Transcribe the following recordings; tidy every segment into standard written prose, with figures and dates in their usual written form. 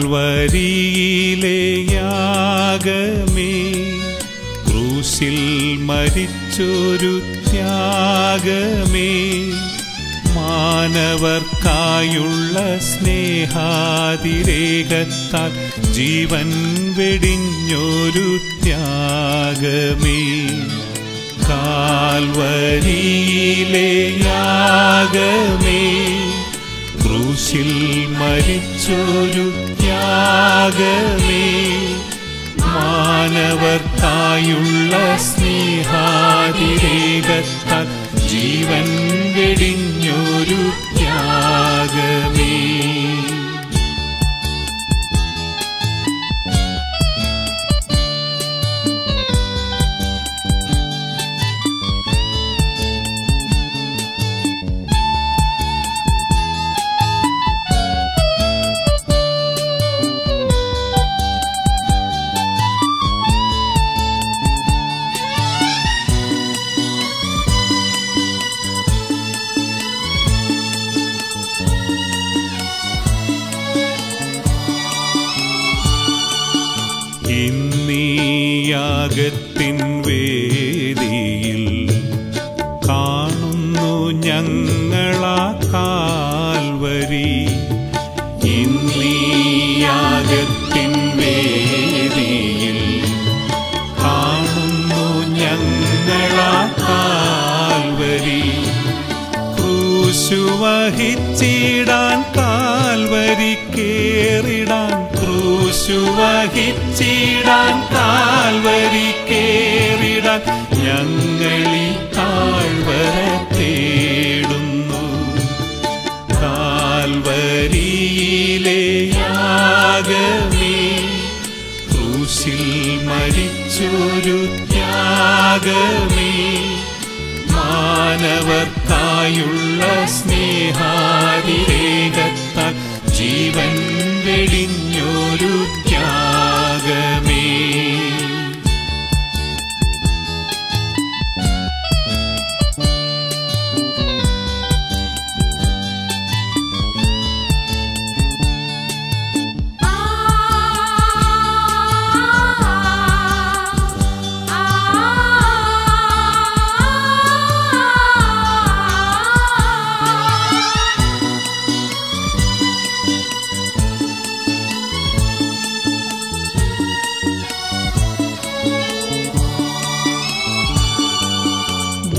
കാൽവരിയിലെ യാഗമേ, ക്രൂശിൽ മരിച്ചൊരു ത്യാഗമേ, മാനവർക്കായുള്ള സ്നേഹാതിരേകത്താൽ ജീവൻ വെടിഞ്ഞൊരു ത്യാഗമേ, കാൽവരിയിലെ യാഗമേ, ക്രൂശിൽ മരിച്ചൊരു ത്യാഗമേ, മാനവർക്കായുള്ള സ്നേഹാതിരേകത്താൽ ജീവൻ വെടിഞ്ഞൊരു ത്യാഗമേ. യാഗത്തിൻ വേദിയിൽ കാണുന്നു ഞങ്ങളാ കാൽവരി, ഇന്നീ യാഗത്തിൻ വേദിയിൽ കാണുന്നു ഞങ്ങളാ കാൽവരി, ക്രൂശു വഹിച്ചിടാൻ കാൽവരി കേറിടാൻ, ക്രൂശു വഹിച്ചിടാൻ കാൽവരി കേറിടാൻ ഞങ്ങളീ താഴ്വര തേടുന്നു. കാൽവരിയിലെ യാഗമേ, ക്രൂശിൽ മരിച്ചൊരു ത്യാഗമേ, മാനവർക്കായുള്ള സ്നേഹാതിരേകത്താൽ ജീവൻ വെടിഞ്ഞൊരു ത്യാഗമേ.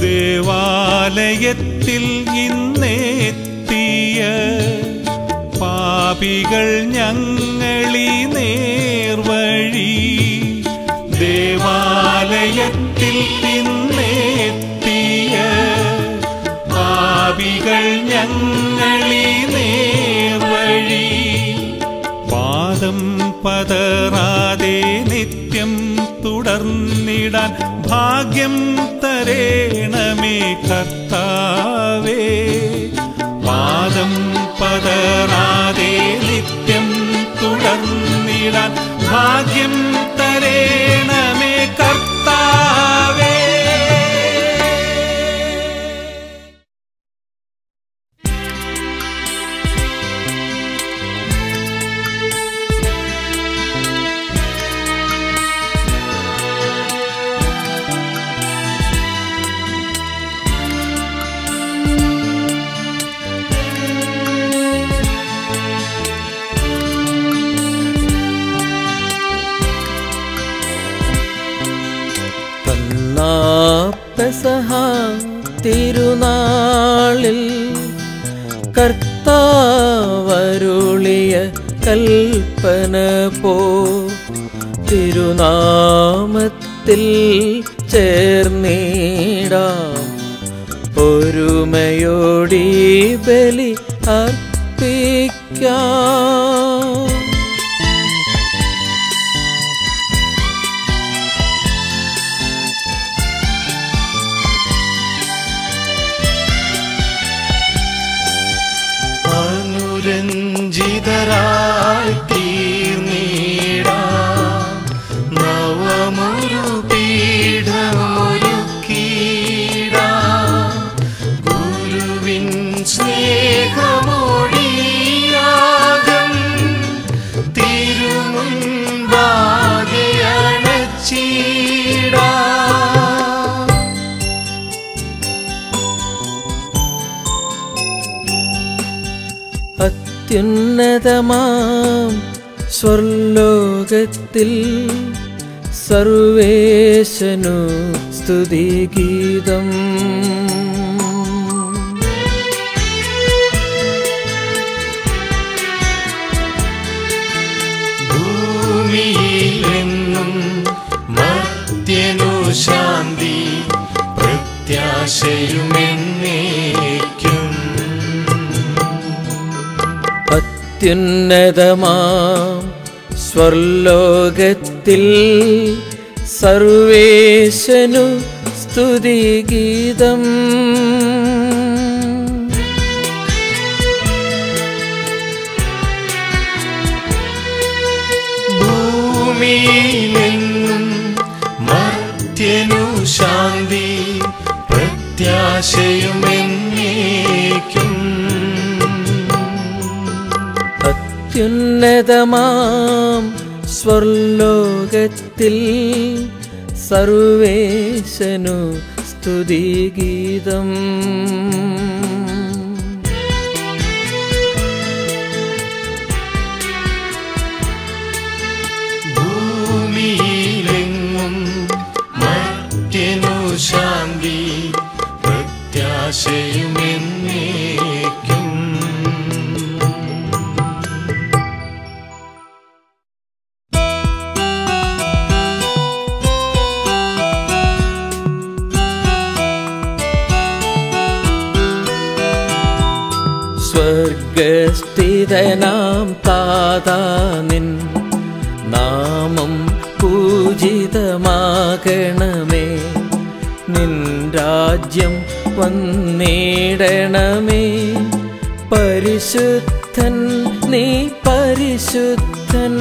ദേവാലയത്തിൽ ഇന്നെത്തിയ പാപികൾ ഞങ്ങളീ നേർവഴി, ദേവാലയത്തിൽ ഇന്നെത്തിയ പാപികൾ ഞങ്ങളീ നേർവഴി, പാദം പതറാതെ നിത്യം തുടർന്നിടാൻ ഭാഗ്യം തരേണമേ കർത്താവേ, പാദം പതറാതെ നിത്യം തുടർന്നിടാൻ ഭാഗ്യം തരേണമേ കർത്താവേ. പെസഹ തിരുനാളിൽ കർത്താവരുളിയ കൽപ്പന പോ തിരുനാമത്തിൽ ചേർന്നിടാം ഒരുമയോടി ബലി അർപ്പിക്കാം. ായി തീർന്നിടാം നവമൊരു പീഠമൊരുക്കിടാം ഗുരുവിൻ സ്നേഹമൊഴിയാകം തീ അത്യുന്നതമാം സ്വർലോകത്തിൽ സർവേശനു സ്തുതിഗീതം. ഭൂമിയിലെന്നും മർത്യനു ശാന്തി പ്രത്യാശയുമെന്നേക്കും. അത്യുന്നതമാം സ്വർലോകത്തിൽ സർവേശനു സ്തുതിഗീതം. ഭൂമിയിലെന്നും മർത്യനു ശാന്തി പ്രത്യാശയുമെന്നേക്കും. അത്യുന്നതമാം സ്വർലോകത്തിൽ സർവേശനു സ്തുതിഗീതം. ഭൂമിയിലെങ്ങും മർത്യനു ശാന്തി പ്രത്യാശയുമെന്നേക്കും. സ്വർഗസ്ഥിതനാം താതാ നിൻ നാമം പൂജിതമാകണമേ. നിൻ രാജ്യം വന്നിടണമേ. പരിശുദ്ധൻ നീ പരിശുദ്ധൻ.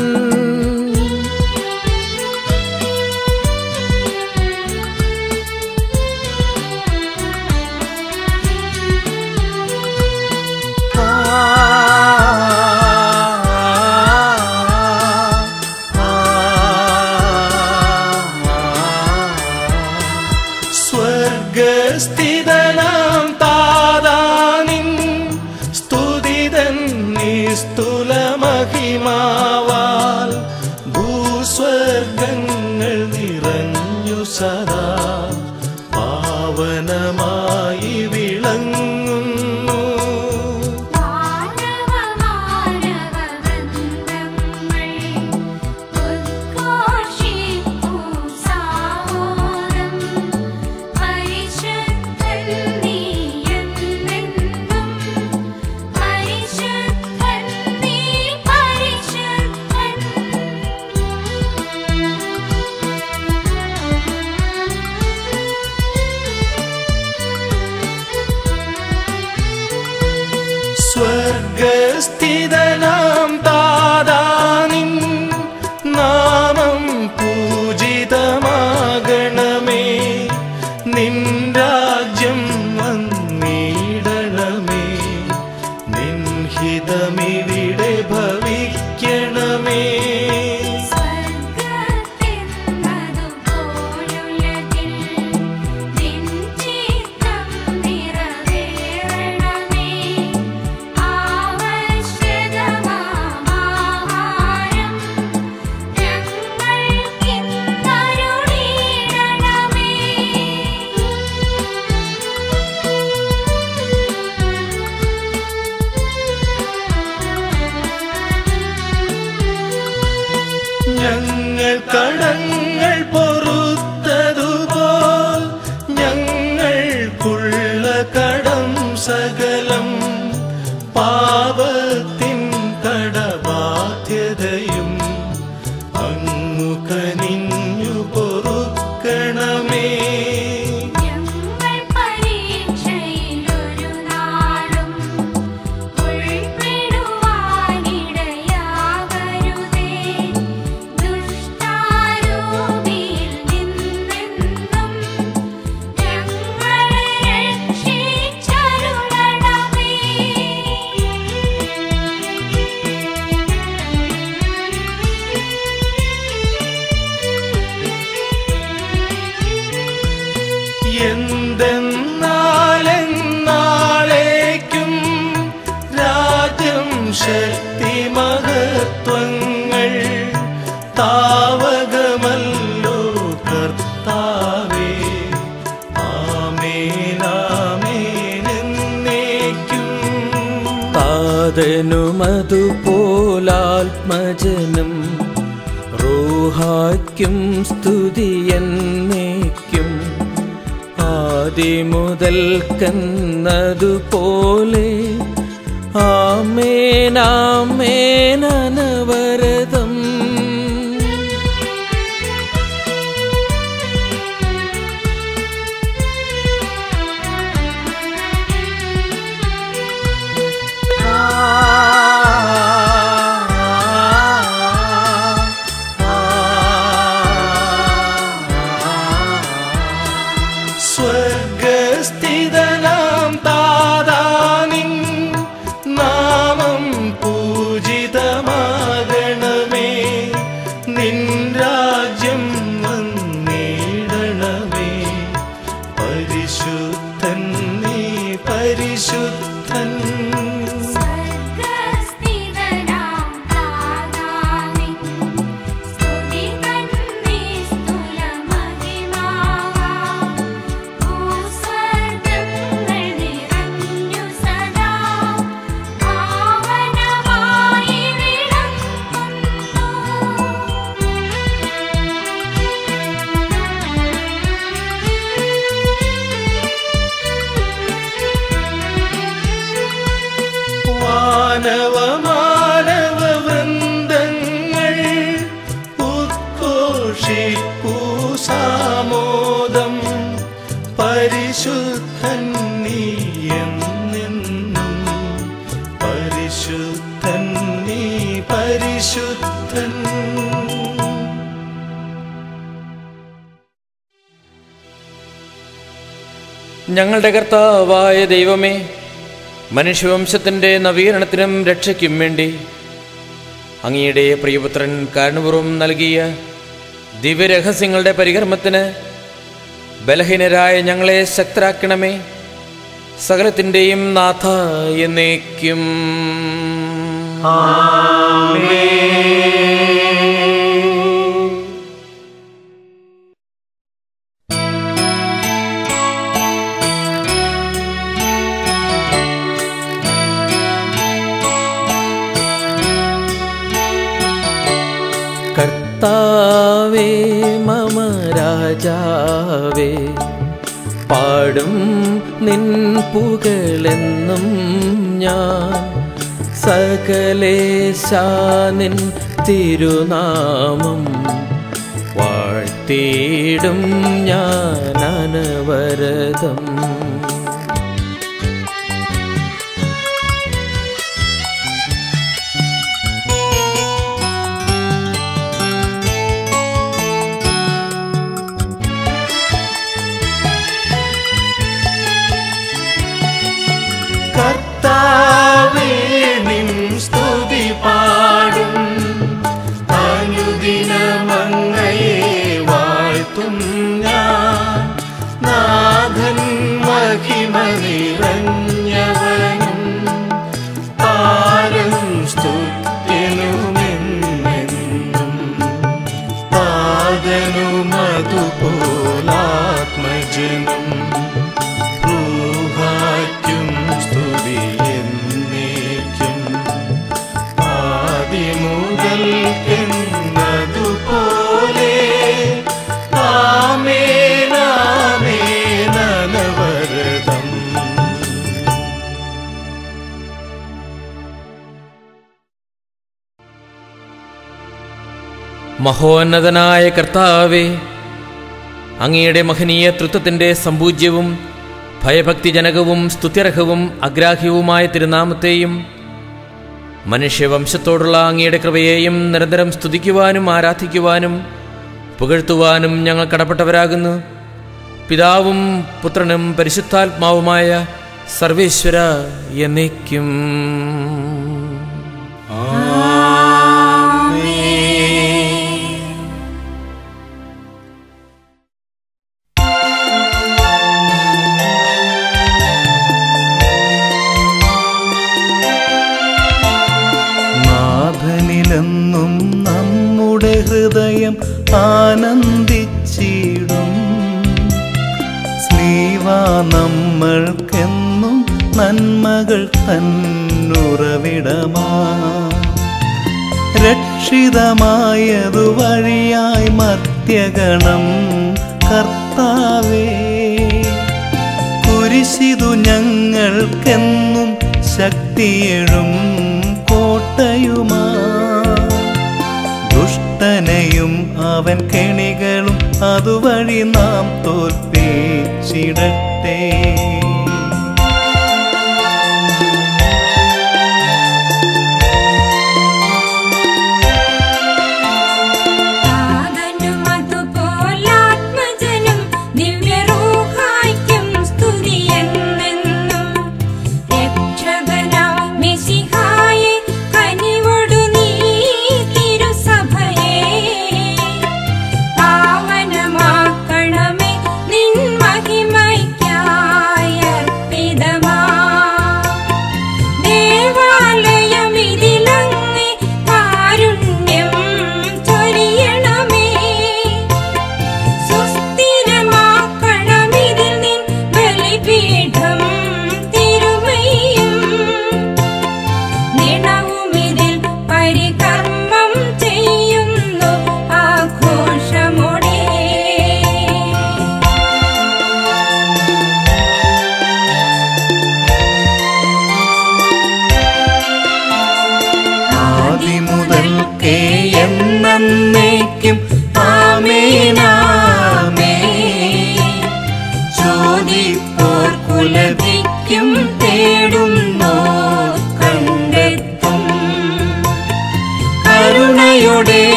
അതിമഹത്വങ്ങൾ താവകമല്ലോ കർത്താവേ. ആമേനാമേനെന്നേക്കും താതനുമതുപോലാത്മജനം റൂഹായ്ക്കും സ്തുതിയെന്നേക്കും ആദിമുതൽ കന്നതുപോലെ. ആമേൻ ആമേൻ അനവരതം. ഞങ്ങളുടെ കർത്താവായ ദൈവമേ, മനുഷ്യവംശത്തിൻ്റെ നവീകരണത്തിനും രക്ഷയ്ക്കും വേണ്ടി അങ്ങയുടെ പ്രിയപുത്രൻ കാരണപൂർവം നൽകിയ ദിവ്യരഹസ്യങ്ങളുടെ പരികർമ്മത്തിന് ബലഹീനരായ ഞങ്ങളെ ശക്തരാക്കണമേ. സകലത്തിൻ്റെയും നാഥ എന്നേക്കും ആമേൻ. കർത്താവേ മമ രാജാവേ, പാടും നിൻ പുകളെന്നും ഞാൻ. സകലേശാ നിൻ തിരുനാമം വാഴ്ത്തിയിടും ഞാൻ അനവരതം. മഹോന്നതനായ കർത്താവേ, അങ്ങയുടെ മഹനീയ തൃത്വത്തിൻ്റെ സമ്പൂജ്യവും ഭയഭക്തിജനകവും സ്തുത്യർഹവും അഗ്രാഹ്യവുമായ തിരുനാമത്തെയും മനുഷ്യവംശത്തോടുള്ള അങ്ങയുടെ കൃപയെയും നിരന്തരം സ്തുതിക്കുവാനും ആരാധിക്കുവാനും പുകഴ്ത്തുവാനും ഞങ്ങൾ കടപ്പെട്ടവരാകുന്നു. പിതാവും പുത്രനും പരിശുദ്ധാത്മാവുമായ സർവേശ്വര എന്നേക്കും. ഹൃദയം ആനന്ദിച്ചിടും. സ്ലീവ നമ്മൾക്കെന്നും നന്മകൾ തന്നുറവിടമാ. രക്ഷിതമായതു വഴിയായി മർത്യഗണം കർത്താവേ, കുരിശിതു ഞങ്ങൾക്കെന്നും ശക്തിയേഴും കോട്ടയുമാ. ദുഷ്ടനെയും അവൻ കെണികളും അതുവഴി നാം തോൽപ്പിച്ചിടട്ടെ.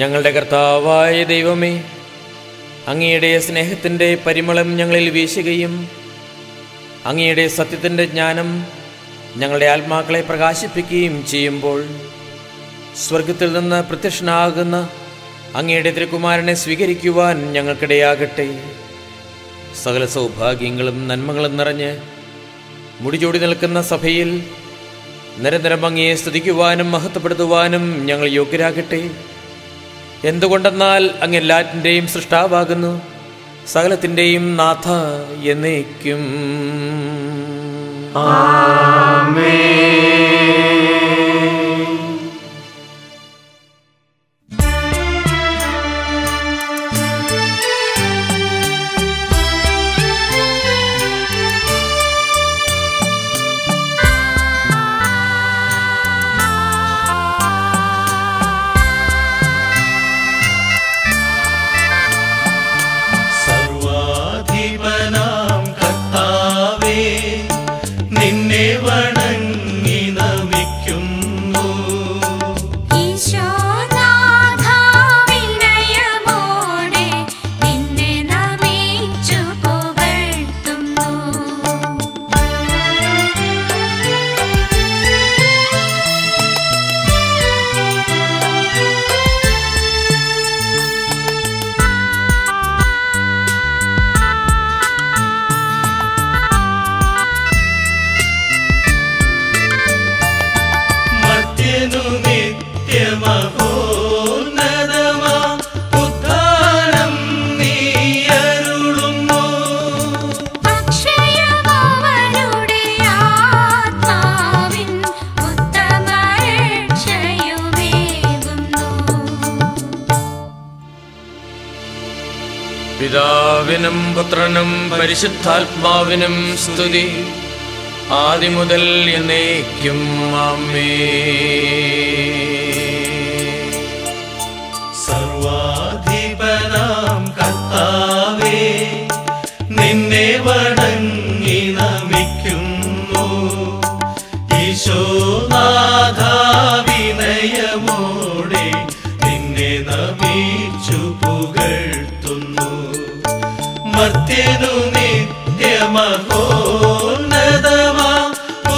ഞങ്ങളുടെ കർത്താവായ ദൈവമേ, അങ്ങയുടെ സ്നേഹത്തിൻ്റെ പരിമളം ഞങ്ങളിൽ വീശുകയും അങ്ങയുടെ സത്യത്തിൻ്റെ ജ്ഞാനം ഞങ്ങളുടെ ആത്മാക്കളെ പ്രകാശിപ്പിക്കുകയും ചെയ്യുമ്പോൾ, സ്വർഗത്തിൽ നിന്ന് പ്രത്യക്ഷനാകുന്ന അങ്ങയുടെ തിരുക്കുമാരനെ സ്വീകരിക്കുവാൻ ഞങ്ങൾക്കിടയാകട്ടെ. സകല സൗഭാഗ്യങ്ങളും നന്മകളും നിറഞ്ഞ് മുടിചൂടി നിൽക്കുന്ന സഭയിൽ നിരന്തരം അങ്ങയെ സ്തുതിക്കുവാനും മഹത്വപ്പെടുത്തുവാനും ഞങ്ങൾ യോഗ്യരാകട്ടെ. എന്തുകൊണ്ടെന്നാൽ അങ്ങ് എല്ലാറ്റിൻ്റെയും സൃഷ്ടാവാകുന്നു, സകലത്തിൻ്റെയും നാഥ എന്നേക്കും. പിതാവിനും പുത്രനും പരിശുദ്ധാത്മാവിനും സ്തുതി, ആദിമുതൽ എന്നേക്കും. സർവാധിപനാം കർത്താവേ, നിന്നെ വണങ്ങി നമിക്കുന്നു. ഈശോനാഥ വിനയമോടെ നിന്നെ നമിച്ചു പുകഴ്ത്തുന്നു. മർത്യനു നിത്യമഹോന്നതമാ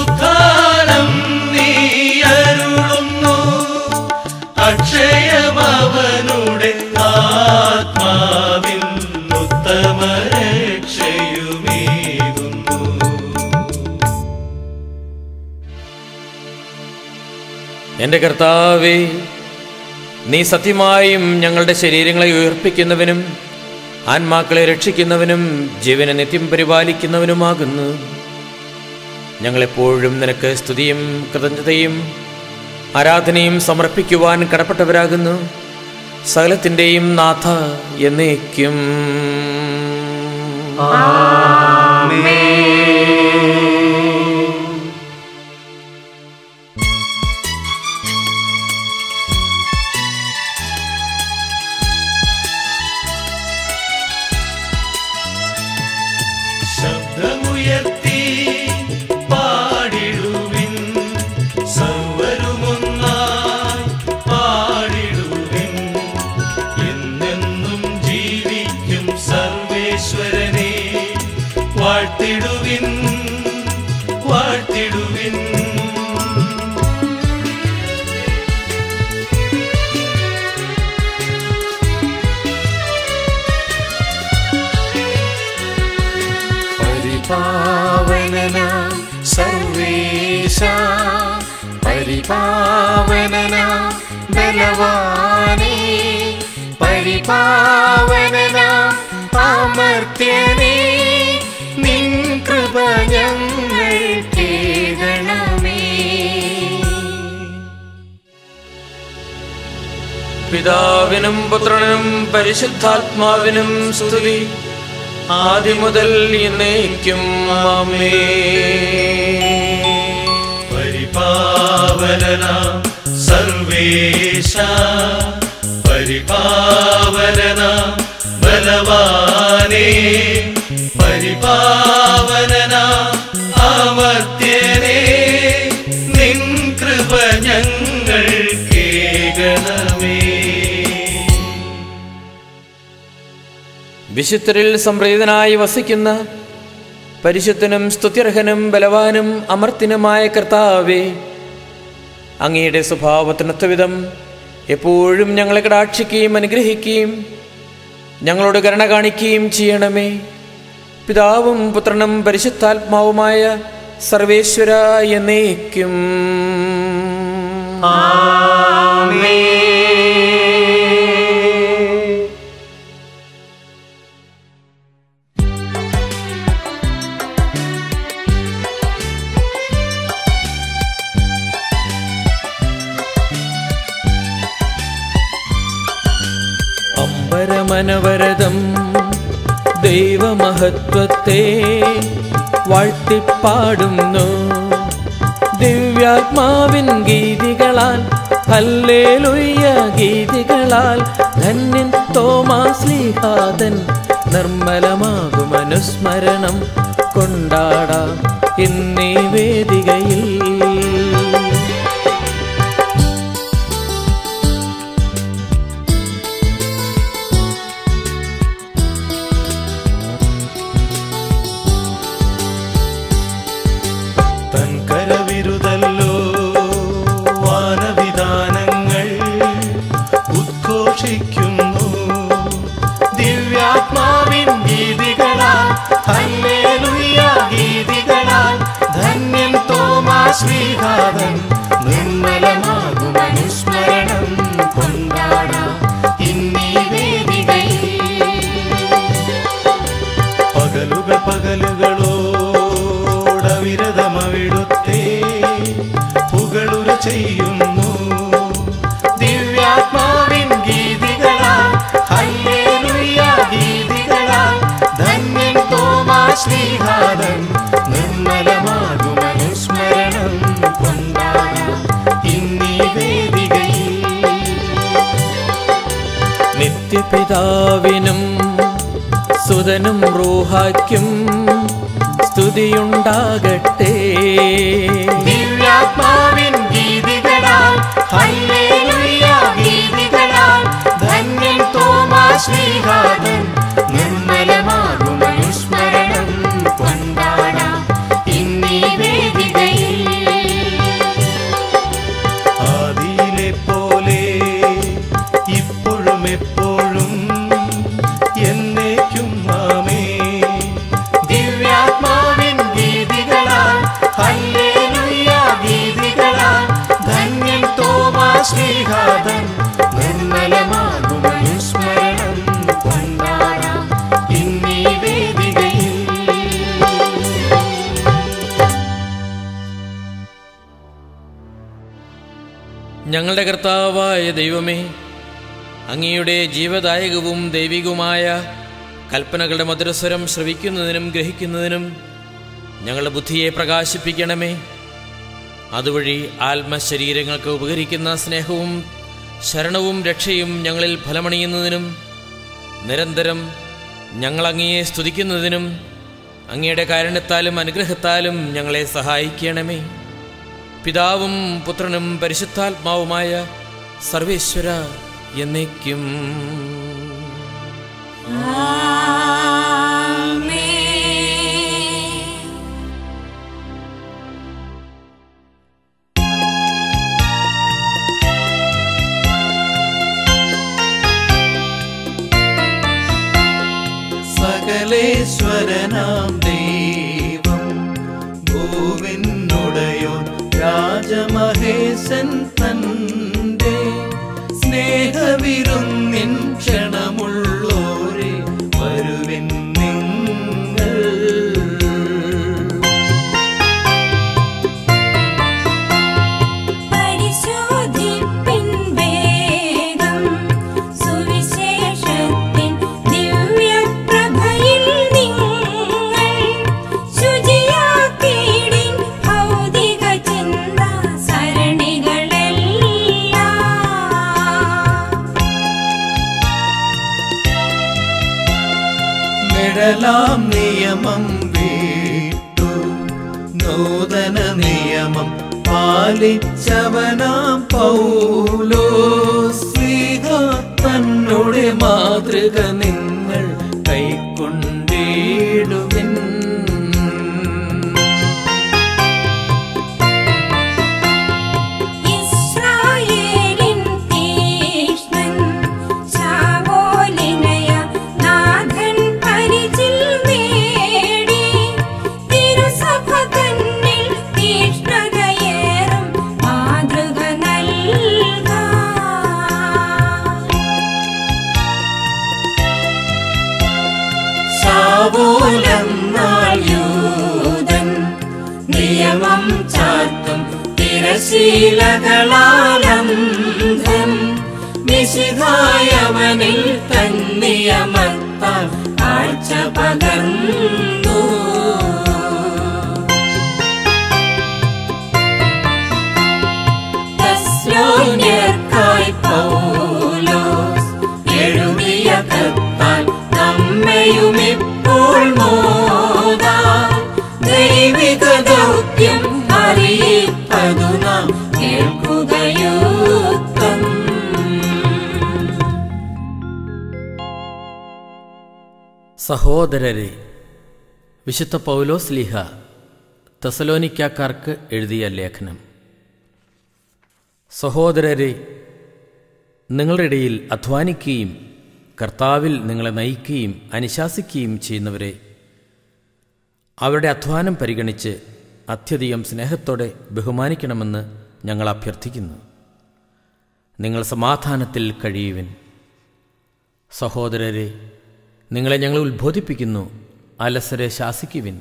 ഉദ്ധാനം നീയരുളുന്നു. അക്ഷയമവനുടെ ആത്മാവിൻ ഉത്തമരക്ഷയുമേകുന്നു. എൻ്റെ കർത്താവേ, നീ സത്യമായും ഞങ്ങളുടെ ശരീരങ്ങളെ ഉയർപ്പിക്കുന്നവനും ആത്മാക്കളെ രക്ഷിക്കുന്നവനും ജീവനെ നിത്യം പരിപാലിക്കുന്നവനുമാകുന്നു. ഞങ്ങളെപ്പോഴും നിനക്ക് സ്തുതിയും കൃതജ്ഞതയും ആരാധനയും സമർപ്പിക്കുവാൻ കടപ്പെട്ടവരാകുന്നു. സകലത്തിൻ്റെയും നാഥ എന്നേക്കും ആമേൻ. ബലവാനേ പരിപാവനനാം അമർത്യനേ, നിൻ കൃപ ഞങ്ങൾ കേൾക്കണമേ. പിതാവിനും പുത്രനും പരിശുദ്ധാത്മാവിനും സ്തുതി, ആദ്യം മുതൽ എന്നേക്കും ആമേൻ. പരിപാവനനാം സർവേശാ പരിപാവനനാം ബലവാനേ പരിപാവനനാം അമർത്യനേ, നിൻ കൃപ ഞങ്ങൾ കേൾക്കണമേ. വിശുദ്ധരിൽ സംപ്രീതനായി വസിക്കുന്ന പരിശുദ്ധനും സ്തുത്യർഹനും ബലവാനും അമർത്യനുമായ കർത്താവേ, അങ്ങയുടെ സ്വഭാവത്തിനൊത്തവിധം എപ്പോഴും ഞങ്ങളെ കടാക്ഷിക്കുകയും അനുഗ്രഹിക്കുകയും ഞങ്ങളോട് കരുണ കാണിക്കുകയും ചെയ്യണമേ. പിതാവും പുത്രനും പരിശുദ്ധാത്മാവുമായ സർവേശ്വര എന്നേക്കും ആമേൻ. മനവരതം ദൈവമഹത്വത്തെ വാഴ്ത്തിപ്പാടുന്നു ദിവ്യാത്മാവിൻ ഗീതികളാൽ, ഹല്ലേലൂയ ഗീതികളാൽ. ധന്യൻ തോമാശ്ലീഹാതൻ നിർമ്മലമാകും അനുസ്മരണം കൊണ്ടാടാം എന്നീ വേദികയിൽ. നിത്യപിതാവിനും സുതനും റൂഹായ്ക്കും സ്തുതിയുണ്ടാകട്ടെ. ദിവ്യാത്മാവിൻ ഗീതികളാൽ ഹല്ലേലൂയ ഗീതികളാൽ ഞങ്ങളുടെ കർത്താവായ ദൈവമേ, അങ്ങയുടെ ജീവദായകവും ദൈവികവുമായ കൽപ്പനകളുടെ മധുരസ്വരം ശ്രവിക്കുന്നതിനും ഗ്രഹിക്കുന്നതിനും ഞങ്ങളുടെ ബുദ്ധിയെ പ്രകാശിപ്പിക്കണമേ. അതുവഴി ആത്മശരീരങ്ങൾക്ക് ഉപകരിക്കുന്ന സ്നേഹവും ശരണവും രക്ഷയും ഞങ്ങളിൽ ഫലമണിയുന്നതിനും നിരന്തരം ഞങ്ങളങ്ങയെ സ്തുതിക്കുന്നതിനും അങ്ങയുടെ കാരുണ്യത്താലും അനുഗ്രഹത്താലും ഞങ്ങളെ സഹായിക്കണമേ. പിതാവും പുത്രനും പരിശുദ്ധാത്മാവുമായ സർവേശ്വര, എന്നേക്കും സകലേശ്വരനാം ദൈവം ഗോവിന്ദനുടയോ രാജമഹേശൻ തന്റെ സ്നേഹവിരുന്നിൻ ക്ഷണമുള്ളോരെ വരുവിൻ നിങ്ങൾ. ലാം നിയമം വിട്ടു നൂതന നിയമം പാലിച്ചവനാം പൗലോസ് ശ്രീഹ തന്നോടെ മാതൃക നിങ്ങൾ കൈക്കൊണ്ടിടുവിൻ. ശീലകളാലംഘം വിശിഖായവനിൽ തന്നിയമത്താൽ ആഴ്ച പകർന്നു. തസ്ലോന്യർക്കായി പൗലോസ് എഴുതിയ കത്താൽ നമ്മയും ഇപ്പോൾ മോദാം ദൈവിക ദൗത്യം അറിയിപ്പതു നാം കേൾക്കുകയോക്തം. സഹോദരരെ, വിശുദ്ധ പൗലോസ് ലീഹ തെസലോനിക്കാർക്ക് എഴുതിയ ലേഖനം. സഹോദരരെ, നിങ്ങളുടെ ഇടയിൽ അധ്വാനിക്കുകയും കർത്താവിൽ നിങ്ങളെ നയിക്കുകയും അനുശാസിക്കുകയും ചെയ്യുന്നവരെ അവരുടെ അധ്വാനം പരിഗണിച്ച് അത്യധികം സ്നേഹത്തോടെ ബഹുമാനിക്കണമെന്ന് ഞങ്ങൾ അഭ്യർത്ഥിക്കുന്നു. നിങ്ങൾ സമാധാനത്തിൽ കഴിയുവിൻ. സഹോദരരെ, നിങ്ങളെ ഞങ്ങൾ ഉത്ബോധിപ്പിക്കുന്നു. അലസരെ ശാസിക്കുവിൻ,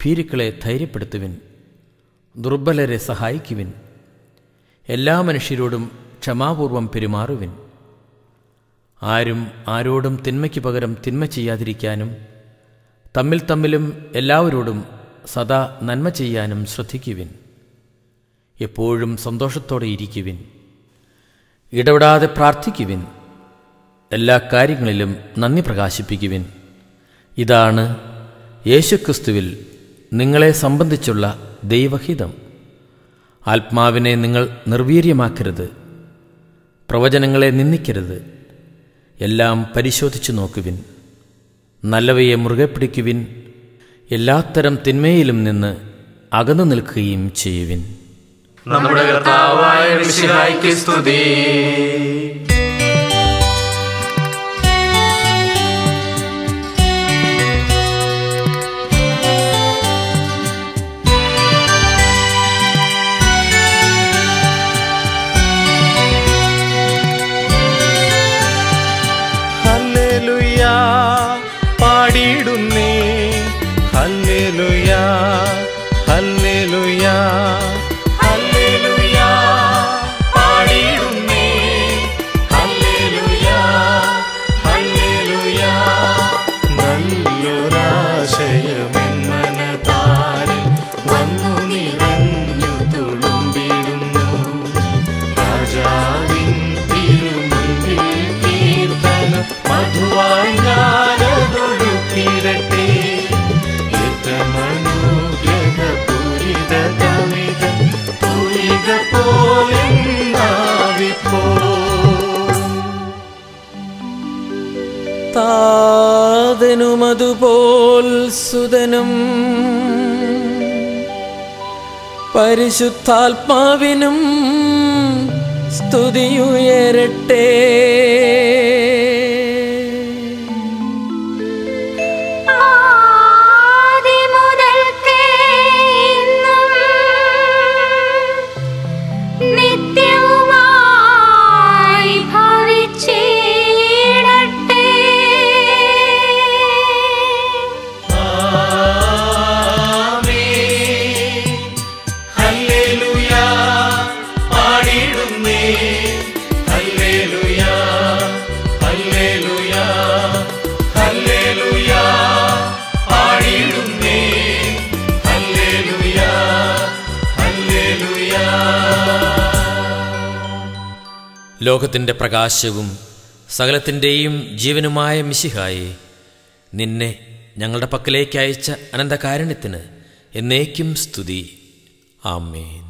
ഭീരുക്കളെ ധൈര്യപ്പെടുത്തുവിൻ, ദുർബലരെ സഹായിക്കുവിൻ, എല്ലാ മനുഷ്യരോടും ക്ഷമാപൂർവം പെരുമാറുവിൻ. ആരും ആരോടും തിന്മയ്ക്ക് പകരം തിന്മ ചെയ്യാതിരിക്കാനും തമ്മിൽ തമ്മിലും എല്ലാവരോടും സദാ നന്മ ചെയ്യാനും ശ്രദ്ധിക്കുവിൻ. എപ്പോഴും സന്തോഷത്തോടെ ഇരിക്കുവിൻ. ഇടപെടാതെ പ്രാർത്ഥിക്കുവിൻ. എല്ലാ കാര്യങ്ങളിലും നന്ദി പ്രകാശിപ്പിക്കുവിൻ. ഇതാണ് യേശുക്രിസ്തുവിൽ നിങ്ങളെ സംബന്ധിച്ചുള്ള ദൈവഹിതം. ആത്മാവിനെ നിങ്ങൾ നിർവീര്യമാക്കരുത്. പ്രവചനങ്ങളെ നിന്ദിക്കരുത്. എല്ലാം പരിശോധിച്ചു നോക്കുവിൻ. നല്ലവയെ മുറുകെ പിടിക്കുവിൻ. എല്ലാത്തരം തിന്മയിലും നിന്ന് അകന്നു നിൽക്കുകയും ചെയ്യുവിൻ. നമ്മുടെ കർത്താവായ മിശിഹായ്ക്ക് സ്തുതി. ഹല്ലേലൂയാ പാടിയിടുന്നേ. ഹല്ലേലൂയാ ഹല്ലേലൂയാ ഹല്ലേലൂയാ. താതനും അതുപോൽ സുതനും പരിശുദ്ധാത്മാവിനും സ്തുതിയുയരട്ടെ. ലോകത്തിൻ്റെ പ്രകാശവും സകലത്തിൻ്റെയും ജീവനുമായ മിശിഹായേ, നിന്നെ ഞങ്ങളുടെ പക്കലേക്ക് അയച്ച അനന്തകാരുണ്യത്തിന് എന്നേക്കും സ്തുതി. ആമേൻ.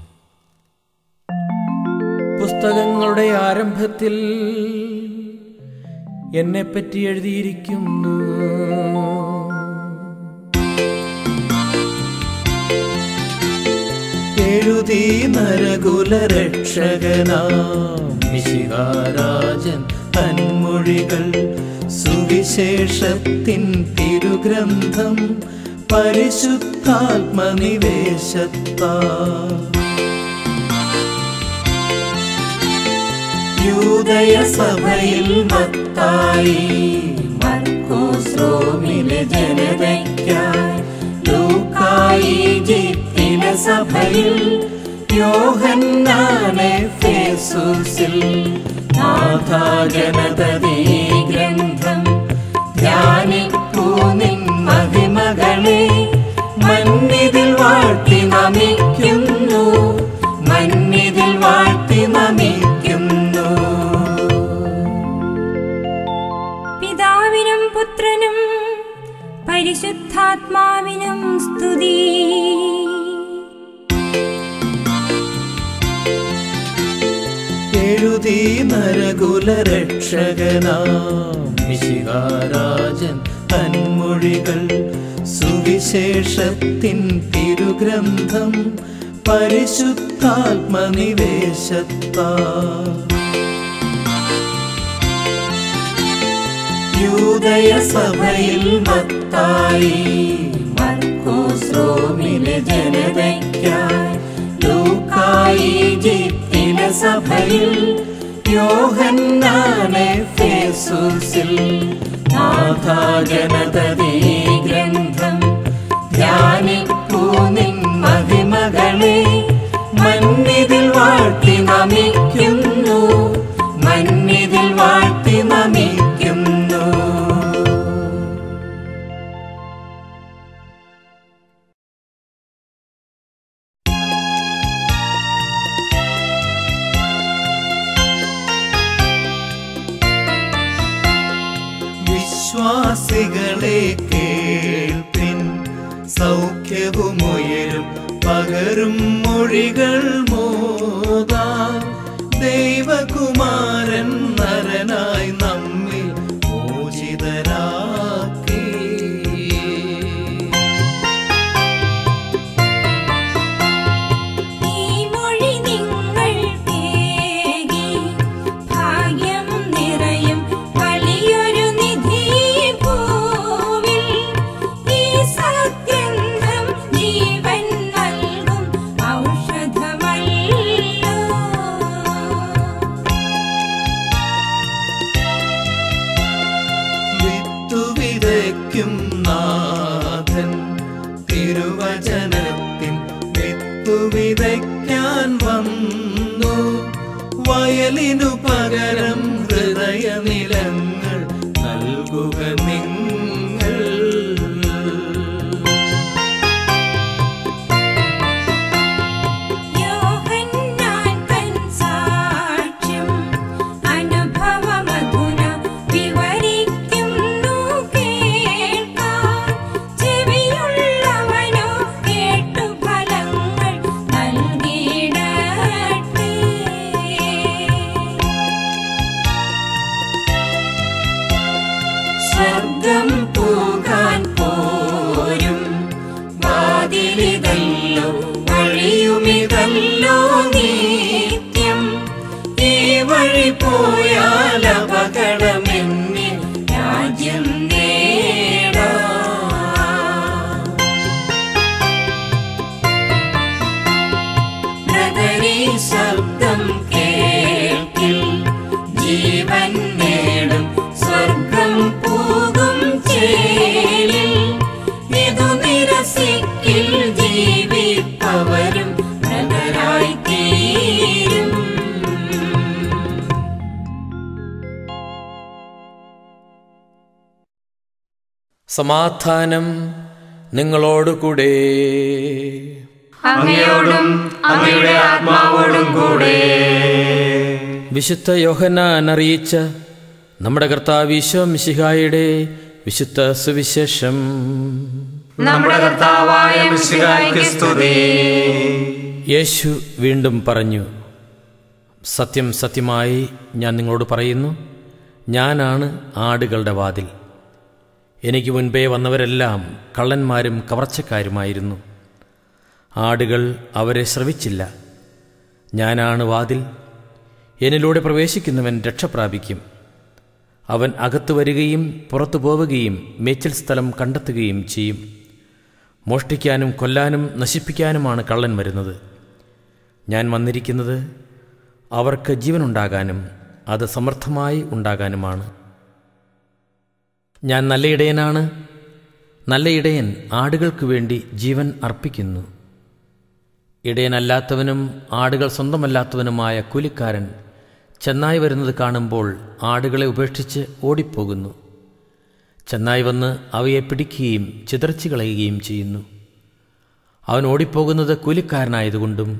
പുസ്തകങ്ങളുടെ ആരംഭത്തിൽ എന്നെപ്പറ്റി എഴുതിയിരിക്കുന്നു. എഴുതി നരകുലരക്ഷകനാം മിശിഹാരാജൻ തന്മൊഴികൾ സുവിശേഷത്തിൻ തിരുഗ്രന്ഥം പരിശുദ്ധാത്മനിവേശത്താൽ യൂദയസഭയിൽ മത്തായി മർക്കോസ് റോമിലെ ജനതയ്ക്കായി ലൂക്കായി ഈജിപ്തിലെ സഭയിൽ യോഹന്നാനെ ഫേസൂസിൽ നാഥാ ജനതതീ ഗ്രന്ഥം ധ്യാനിപ്പൂ നിൻ മഹിമകളെ മന്നിതിൽ വാഴ്ത്തി നമിക്കുന്നു, മന്നിതിൽ വാഴ്ത്തി നമിക്കുന്നു. പിതാവിനും പുത്രനും പരിശുദ്ധാത്മാവിനും സ്തുതി. എഴുതി നരകുലരക്ഷകനാം മിശിഹാരാജൻ തന്മൊഴികൾ സുവിശേഷത്തിൻ തിരുഗ്രന്ഥം പരിശുദ്ധാത്മനിവേശത്താൽ യൂദയസഭയിൽ മത്തായി മർക്കോസ് റോമിലെ ജനതയ്ക്കായി ലൂക്കായി ഈജിപ്തിലെ സഭയിൽ യോഹന്നാനെ ഫേസൂസിൽ നാഥാ ജനതതീ ഗ്രന്ഥം ധ്യാനിപ്പൂ നിൻ മഹിമകളെ മന്നിതിൽ വാഴ്ത്തി നമിക്കുന്നു, മന്നിതിൽ വാഴ്ത്തി നമിക്കുന്നു. വിശ്വാസികളെ കേൾപ്പിൻ, സൗഖ്യവും ഉയരും പകരും മൊഴികൾ മോതാൻ ദൈവകുമാരൻ നരനായി നമ്മിൽ മോചിതനാക്കി. ഈ മൊഴി നിങ്ങൾ കേൾക്കി ഭാഗ്യം നിറയും, വലിയൊരു നിധി ഭൂവിൽ ഈ സത്യന്ധം ജീവൻ നൽകും ഔഷധമല്ലോ. വിത്തു വിതയ്ക്കും നാഥൻ തിരുവചനത്തിൻ വിത്തു വിതയ്ക്കാൻ വന്നു, വയലിനു പകരം ഹൃദയ നിലങ്ങൾ നൽകുക നിങ്ങൾ. യോഹന്നാൻ തൻ സാക്ഷ്യം അനുഭവമധുന വിവരിക്കുന്നു കേൾക്കാൻ, ചെവിയുള്ളവനോ കേട്ടു ഫലങ്ങൾ നൽകിയിടട്ടെ. ശബ്ദം പോകാൻ പോരും വാതിലിതല്ലോ വഴിയുമിതല്ലോ നിത്യം ഈ വഴി പോയാൽ അപകടമെന്നിൽ രാജ്യം നേടാം ബ്രദറീ ശബ്ദം കേൾക്കിൽ ജീവൻ നേടും സ്വർഗം പോകും ചേലിൽ ഇതു നിരസിക്കിൽ ജീവിപ്പവരും നരരായി തീരും സമാധാനം നിങ്ങളോടുകൂടെ അങ്ങയോടും അങ്ങയുടെ ആത്മാവോടും കൂടെ വിശുദ്ധ യോഹന്നാൻ അറിയിച്ച നമ്മുടെ കർത്താവ് ഈശോ മിശിഹായുടെ വിശുദ്ധ സുവിശേഷം. നമ്മുടെ കർത്താവായ മിശിഹായ്ക്ക് സ്തുതി. യേശു വീണ്ടും പറഞ്ഞു, സത്യം സത്യമായി ഞാൻ നിങ്ങളോട് പറയുന്നു, ഞാനാണ് ആടുകളുടെ വാതിൽ. എനിക്ക് മുൻപേ വന്നവരെല്ലാം കള്ളന്മാരും കവർച്ചക്കാരുമായിരുന്നു. ആടുകൾ അവരെ ശ്രവിച്ചില്ല. ഞാനാണ് വാതിൽ. എന്നിലൂടെ പ്രവേശിക്കുന്നവൻ രക്ഷപ്രാപിക്കും. അവൻ അകത്തു വരികയും പുറത്തു പോവുകയും മേച്ചിൽ സ്ഥലം കണ്ടെത്തുകയും ചെയ്യും. മോഷ്ടിക്കാനും കൊല്ലാനും നശിപ്പിക്കാനുമാണ് കള്ളൻ വരുന്നത്. ഞാൻ വന്നിരിക്കുന്നത് അവർക്ക് ജീവനുണ്ടാകാനും അത് സമർത്ഥമായി ഉണ്ടാകാനുമാണ്. ഞാൻ നല്ല ഇടയനാണ്. നല്ല ഇടയൻ ആടുകൾക്ക് വേണ്ടി ജീവൻ അർപ്പിക്കുന്നു. ഇടയനല്ലാത്തവനും ആടുകൾ സ്വന്തമല്ലാത്തവനുമായ കൂലിക്കാരൻ ചെന്നായി വരുന്നത് കാണുമ്പോൾ ആടുകളെ ഉപേക്ഷിച്ച് ഓടിപ്പോകുന്നു. ചെന്നായി വന്ന് അവയെ പിടിക്കുകയും ചിതറിച്ചു കളയുകയും ചെയ്യുന്നു. അവൻ ഓടിപ്പോകുന്നത് കൂലിക്കാരനായതുകൊണ്ടും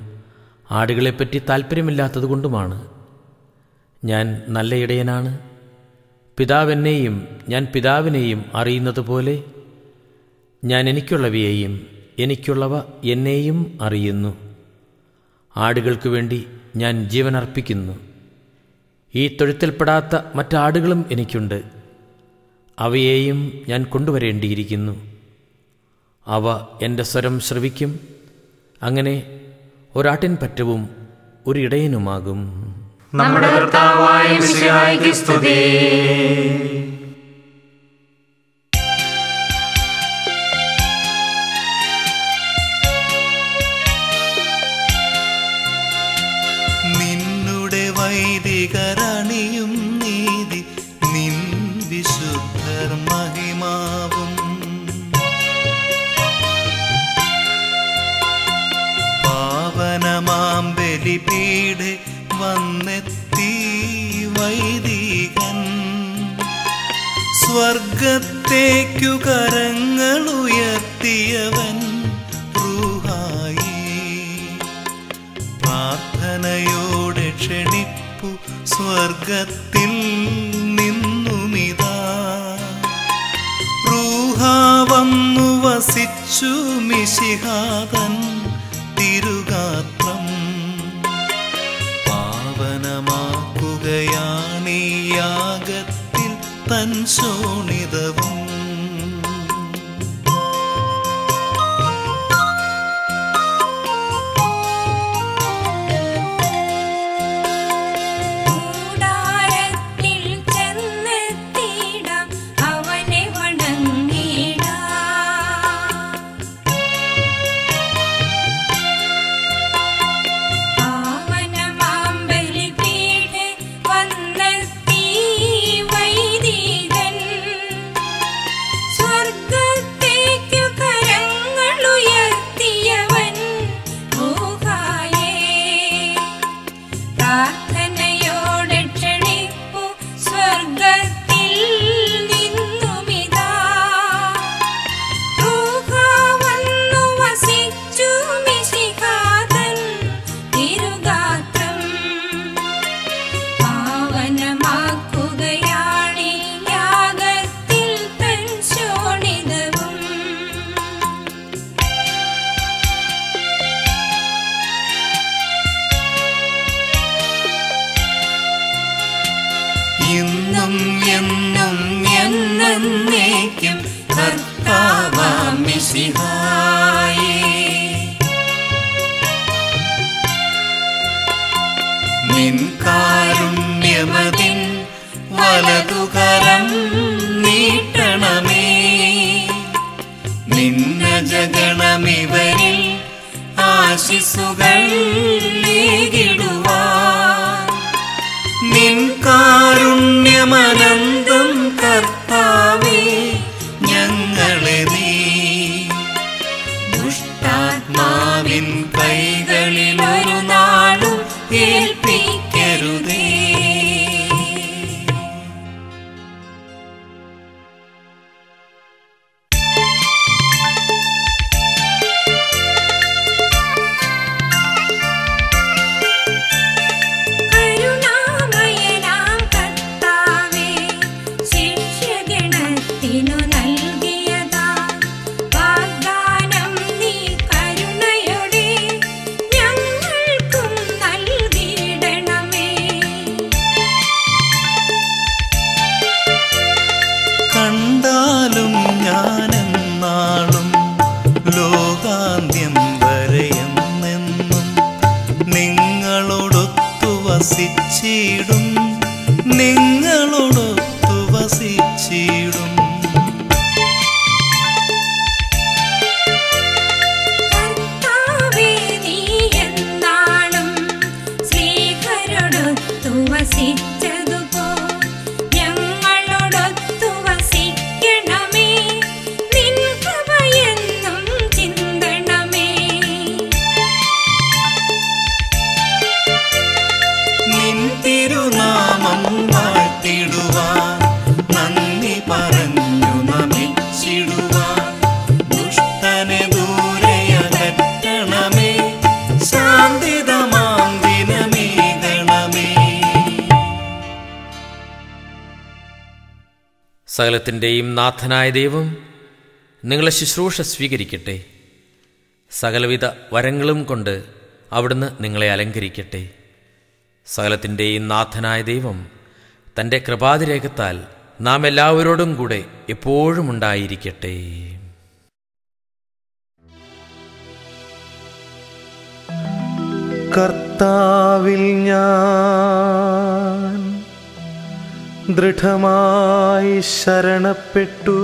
ആടുകളെപ്പറ്റി താൽപ്പര്യമില്ലാത്തതുകൊണ്ടുമാണ്. ഞാൻ നല്ല ഇടയനാണ്. പിതാവെന്നെയും ഞാൻ പിതാവിനെയും അറിയുന്നത് പോലെ ഞാൻ എനിക്കുള്ളവയെയും എനിക്കുള്ളവ എന്നെയും അറിയുന്നു. ആടുകൾക്ക് വേണ്ടി ഞാൻ ജീവനർപ്പിക്കുന്നു. ഈ തൊഴുത്തിൽപ്പെടാത്ത മറ്റാടുകളും എനിക്കുണ്ട്. അവയെയും ഞാൻ കൊണ്ടുവരേണ്ടിയിരിക്കുന്നു. അവ എൻ്റെ സ്വരം ശ്രവിക്കും. അങ്ങനെ ഒരാട്ടിൻ പറ്റവും ഒരു ഇടയനുമാകും. നമ്മുടെ കർത്താവായ മിശിഹായ്ക്ക് സ്തുതി. ണിയും നീതി നിൻ വിശുദ്ധർ മഹിമാവും പാവനമാം ബലിപീഠ വന്നെത്തി വൈദികൻ സ്വർഗത്തേക്കു കരങ്ങളുയർത്തിയവൻ റൂഹായി പ്രാർത്ഥനയോടെ ക്ഷണി സ്വർഗത്തിൽ നിന്നുമിതാ റൂഹാ വന്നു വസിച്ചു മിശിഹാതൻ തിരുഗാത്രം പാവനമാക്കുകയാണീ യാഗത്തിൽ തൻ ശോണിതവും എന്നും എന്നും എന്നേക്കും കർത്താവാം മിശിഹായേ. നിൻ കാരുണ്യമതിൻ വലതുകരം നീട്ടണമേ, നിന്ന ജഗണമിവരിൽ ആശിസുകൾ ഏകിടുവാൻ. നിൻ കാരുണ്യമനന്തം കർത്താവേ ഞങ്ങളെ നീ ദുഷ്ടാത്മാവിൻ കൈകളിൽ ഒരു നാളും ഏൽപ്പിക്കരുതേ. സകലത്തിൻ്റെയും നാഥനായ ദൈവം നിങ്ങളെ ശുശ്രൂഷ സ്വീകരിക്കട്ടെ. സകലവിധ വരങ്ങളും കൊണ്ട് അവിടുന്ന് നിങ്ങളെ അലങ്കരിക്കട്ടെ. സകലത്തിൻ്റെയും നാഥനായ ദൈവം തൻ്റെ കൃപാതിരേഖത്താൽ നാം എല്ലാവരോടും കൂടെ എപ്പോഴും ഉണ്ടായിരിക്കട്ടെ. കർത്താവിൽ ഞാൻ ദൃഢമായി ശരണപ്പെട്ടു.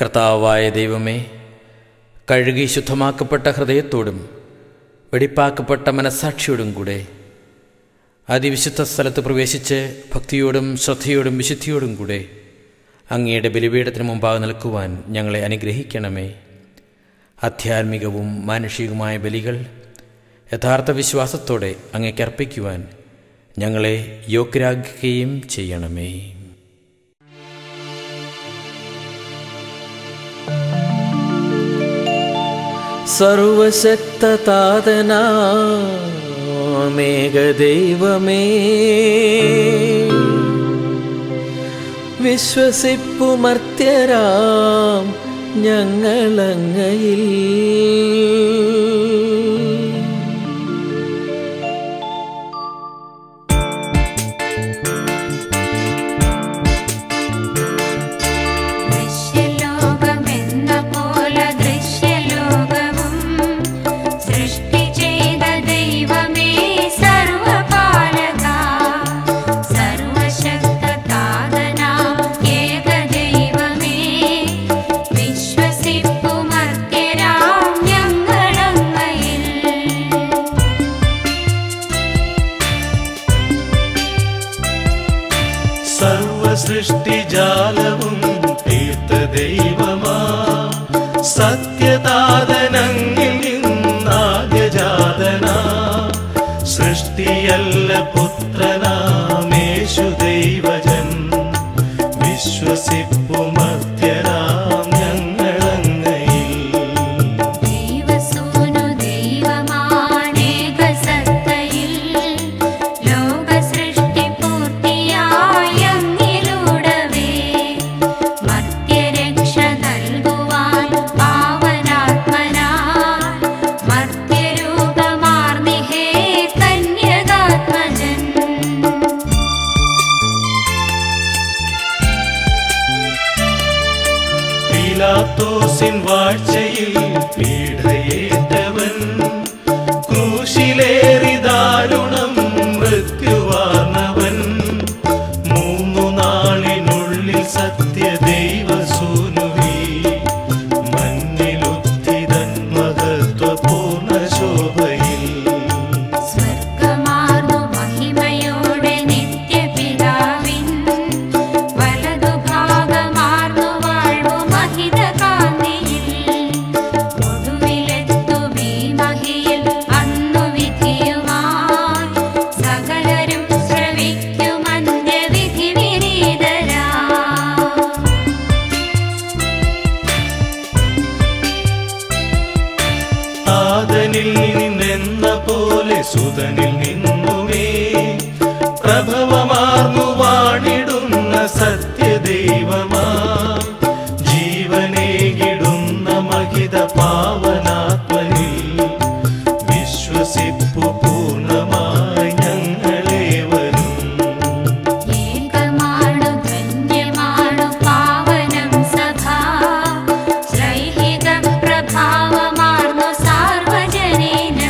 കർത്താവായ ദൈവമേ, കഴുകി ശുദ്ധമാക്കപ്പെട്ട ഹൃദയത്തോടും വെടിപ്പാക്കപ്പെട്ട മനസാക്ഷിയോടും കൂടെ അതിവിശുദ്ധ സ്ഥലത്ത് പ്രവേശിച്ച് ഭക്തിയോടും ശ്രദ്ധയോടും വിശുദ്ധിയോടും കൂടെ അങ്ങയുടെ ബലിപീഠത്തിന് മുമ്പാകെ നിൽക്കുവാൻ ഞങ്ങളെ അനുഗ്രഹിക്കണമേ. ആധ്യാത്മികവും മാനുഷികവുമായ ബലികൾ യഥാർത്ഥ വിശ്വാസത്തോടെ അങ്ങേക്ക് അർപ്പിക്കുവാൻ ഞങ്ങളെ യോഗ്യരാക്കുകയും ചെയ്യണമേ. സർവശക്ത താതനാ മേഘദൈവമേ, വിശ്വസിപ്പുമർത്യരാം ഞങ്ങളങ്ങയിൽ. सृष्टि जालवुं तीर्थ दैवमा सत्यतादनंगिल नाद्य जादना सृष्टियल पुत्रना मेषु दैवजन विश्वसिप्पु मध्यना பிலாத்தோசின் வாட்சையில் பீடையேற்றவன் க்ரூஷிலேறி தாருணம் மிருத்யுவார்ணவன் மூன்று நாளினுள்ளில் சத்திய தெய்வ சூனுவி மன்னிலுத்திதன் மகத்துவபூர்ண சோபையில் ஸ்வர்க்கமார்ந்த மகிமையோடு நித்திய பிதாவின் வலது பாகமார்ந்த സുതനിൽ നിന്നുമേ പ്രഭവമാർന്നു വാണിടുന്ന സത്യദൈവമാ ജീവനേകിടുന്ന മഹിത പാവനാത്മനി വിശ്വസിപ്പു പൂർണ്ണമായി ഞങ്ങളേവരും ഏകമാണു ധന്യമാണു പാവനം സഖാ സ്നേഹിക പ്രഭാവമാർന്നു സാർവജനീന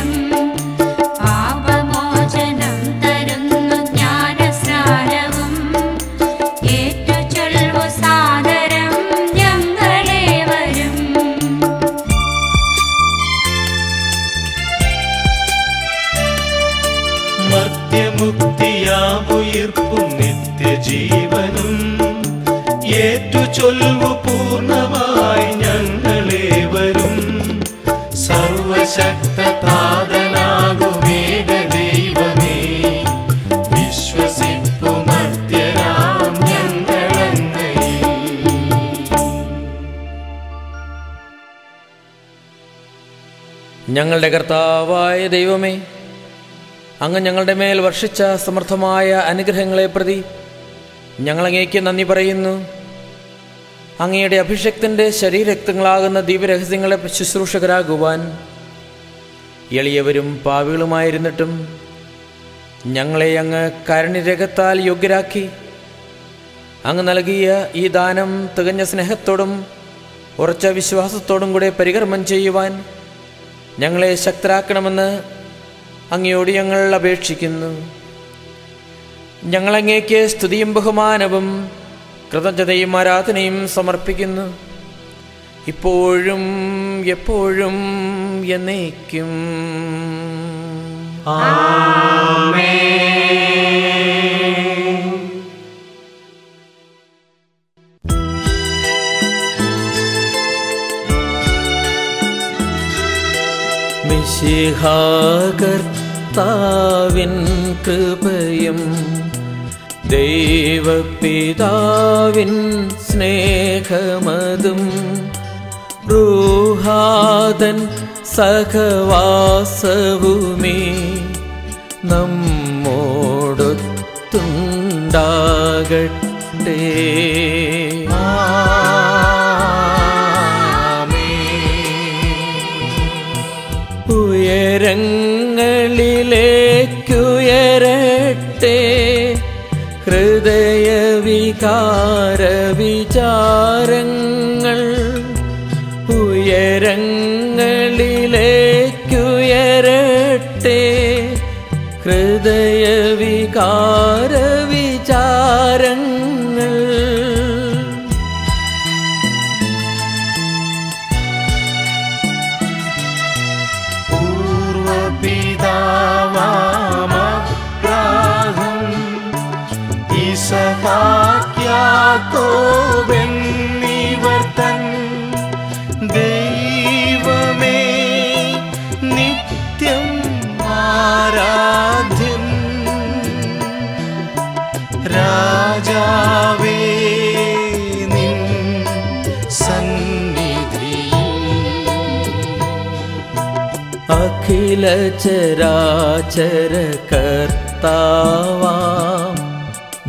ും നിത്യജീവനും ഏറ്റുചൊല്ലു പൂർണ്ണമായി ഞങ്ങളേവരും സർവശക്തനാകുമേക ദൈവമേ വിശ്വസിപ്പു മർത്യരാം ഞങ്ങളങ്ങയിൽ. ഞങ്ങളുടെ കർത്താവായ ദൈവമേ, അങ്ങ് ഞങ്ങളുടെ മേൽ വർഷിച്ച സമർത്ഥമായ അനുഗ്രഹങ്ങളെ പ്രതി ഞങ്ങളങ്ങേക്ക് നന്ദി പറയുന്നു. അങ്ങയുടെ അഭിഷക്തൻ്റെ ശരീരരക്തങ്ങളാകുന്ന ദിവ്യരഹസ്യങ്ങളെ ശുശ്രൂഷകരാകുവാൻ എളിയവരും പാവികളുമായിരുന്നിട്ടും ഞങ്ങളെ അങ്ങ് കാരുണ്യരേഖത്താൽ യോഗ്യരാക്കി. അങ്ങ് നൽകിയ ഈ ദാനം തികഞ്ഞ സ്നേഹത്തോടും ഉറച്ച വിശ്വാസത്തോടും കൂടെ പരികർമ്മം ചെയ്യുവാൻ ഞങ്ങളെ ശക്തരാക്കണമെന്ന് അങ്ങയോട് ഞങ്ങൾ അപേക്ഷിക്കുന്നു. ഞങ്ങളങ്ങേക്ക് സ്തുതിയും ബഹുമാനവും കൃതജ്ഞതയും ആരാധനയും സമർപ്പിക്കുന്നു, ഇപ്പോഴും എപ്പോഴും എന്നേക്കും. മിശിഹാകർത്താവിൻ കൃപയും ദൈവപിതാവിൻ സ്നേഹമതും റൂഹാദൻ സഹവാസവുമേ നമ്മോടൊത്തുണ്ടാകട്ടെ. ഉയരങ്ങളിലേക്കുയരട്ടെ ഹൃദയ വികാര വിചാരങ്ങൾ ഉയരങ്ങളിലേക്കുയരട്ടെ. ഹൃദയ വികാര വിചാരങ്ങൾ निवर्तन देव में नित्यम आराध्यम राजावे सन्निधि अखिल चराचर कर्तावा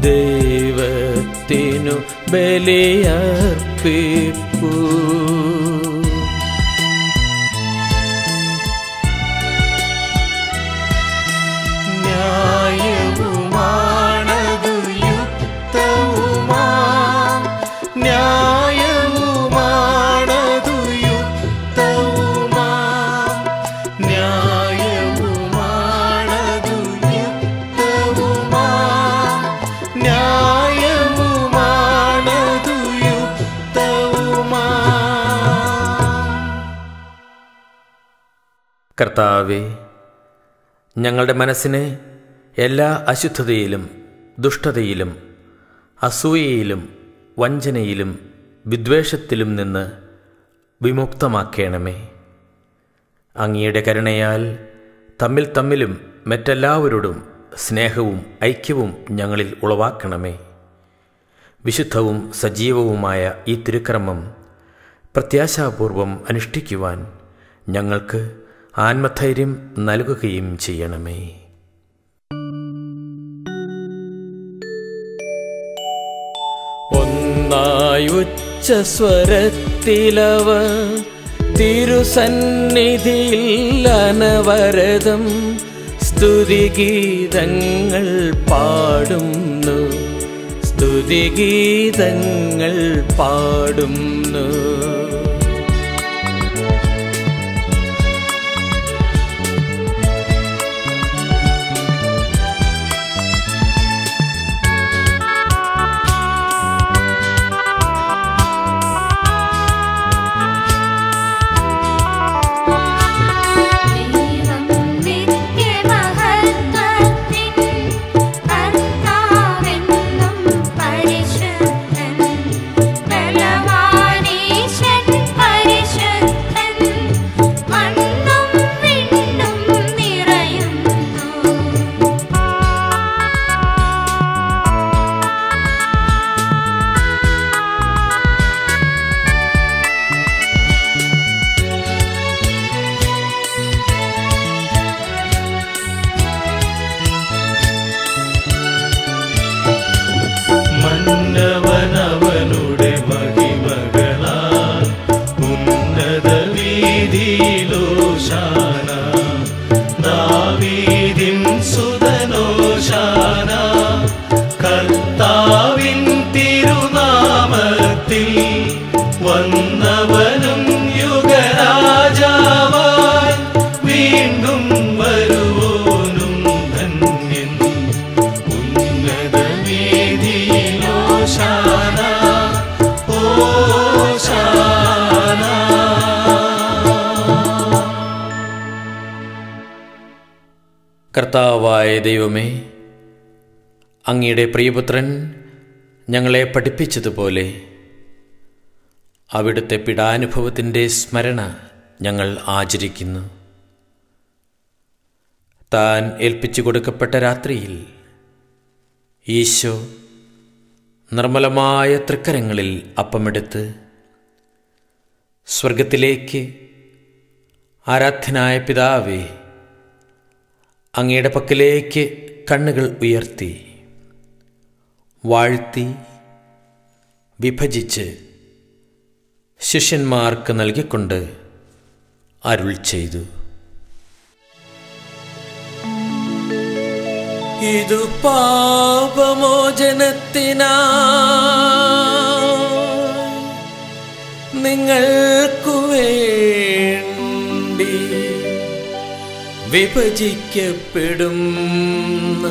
दैवतिनु बलियर्पिप्पु കർത്താവേ, ഞങ്ങളുടെ മനസ്സിനെ എല്ലാ അശുദ്ധതയിലും ദുഷ്ടതയിലും അസൂയയിലും വഞ്ചനയിലും വിദ്വേഷത്തിലും നിന്ന് വിമുക്തമാക്കണമേ. അങ്ങയുടെ കരുണയാൽ തമ്മിൽ തമ്മിലും മറ്റെല്ലാവരോടും സ്നേഹവും ഐക്യവും ഞങ്ങളിൽ ഉളവാക്കണമേ. വിശുദ്ധവും സജീവവുമായ ഈ തിരുക്രമം പ്രത്യാശാപൂർവം അനുഷ്ഠിക്കുവാൻ ഞങ്ങൾക്ക് ആത്മധൈര്യം നൽകുകയും ചെയ്യണമേ. ഒന്നായി ഉച്ചസ്വരത്തിലവ തിരുസന്നിധിയിൽ അനവരതം സ്തുതിഗീതങ്ങൾ പാടുന്നു, സ്തുതിഗീതങ്ങൾ പാടുന്നു. കർത്താവായ ദൈവമേ, അങ്ങയുടെ പ്രിയപുത്രൻ ഞങ്ങളെ പഠിപ്പിച്ചതുപോലെ അവിടുത്തെ പീഡാനുഭവത്തിൻ്റെ സ്മരണ ഞങ്ങൾ ആചരിക്കുന്നു. താൻ ഏൽപ്പിച്ചു കൊടുക്കപ്പെട്ട രാത്രിയിൽ ഈശോ നിർമ്മലമായ തൃക്കരങ്ങളിൽ അപ്പമെടുത്ത് സ്വർഗത്തിലേക്ക് ആരാധ്യനായ പിതാവേ, അങ്ങയുടെ പക്കലേക്ക് കണ്ണുകൾ ഉയർത്തി വാഴ്ത്തി വിഭജിച്ച് ശിഷ്യന്മാർക്ക് നൽകിക്കൊണ്ട് അരുൾ ചെയ്തു. इदु पापमोचनत्तिनायि निंगल्क्कु वेण्डि विभजिक्कप्पेडुन्न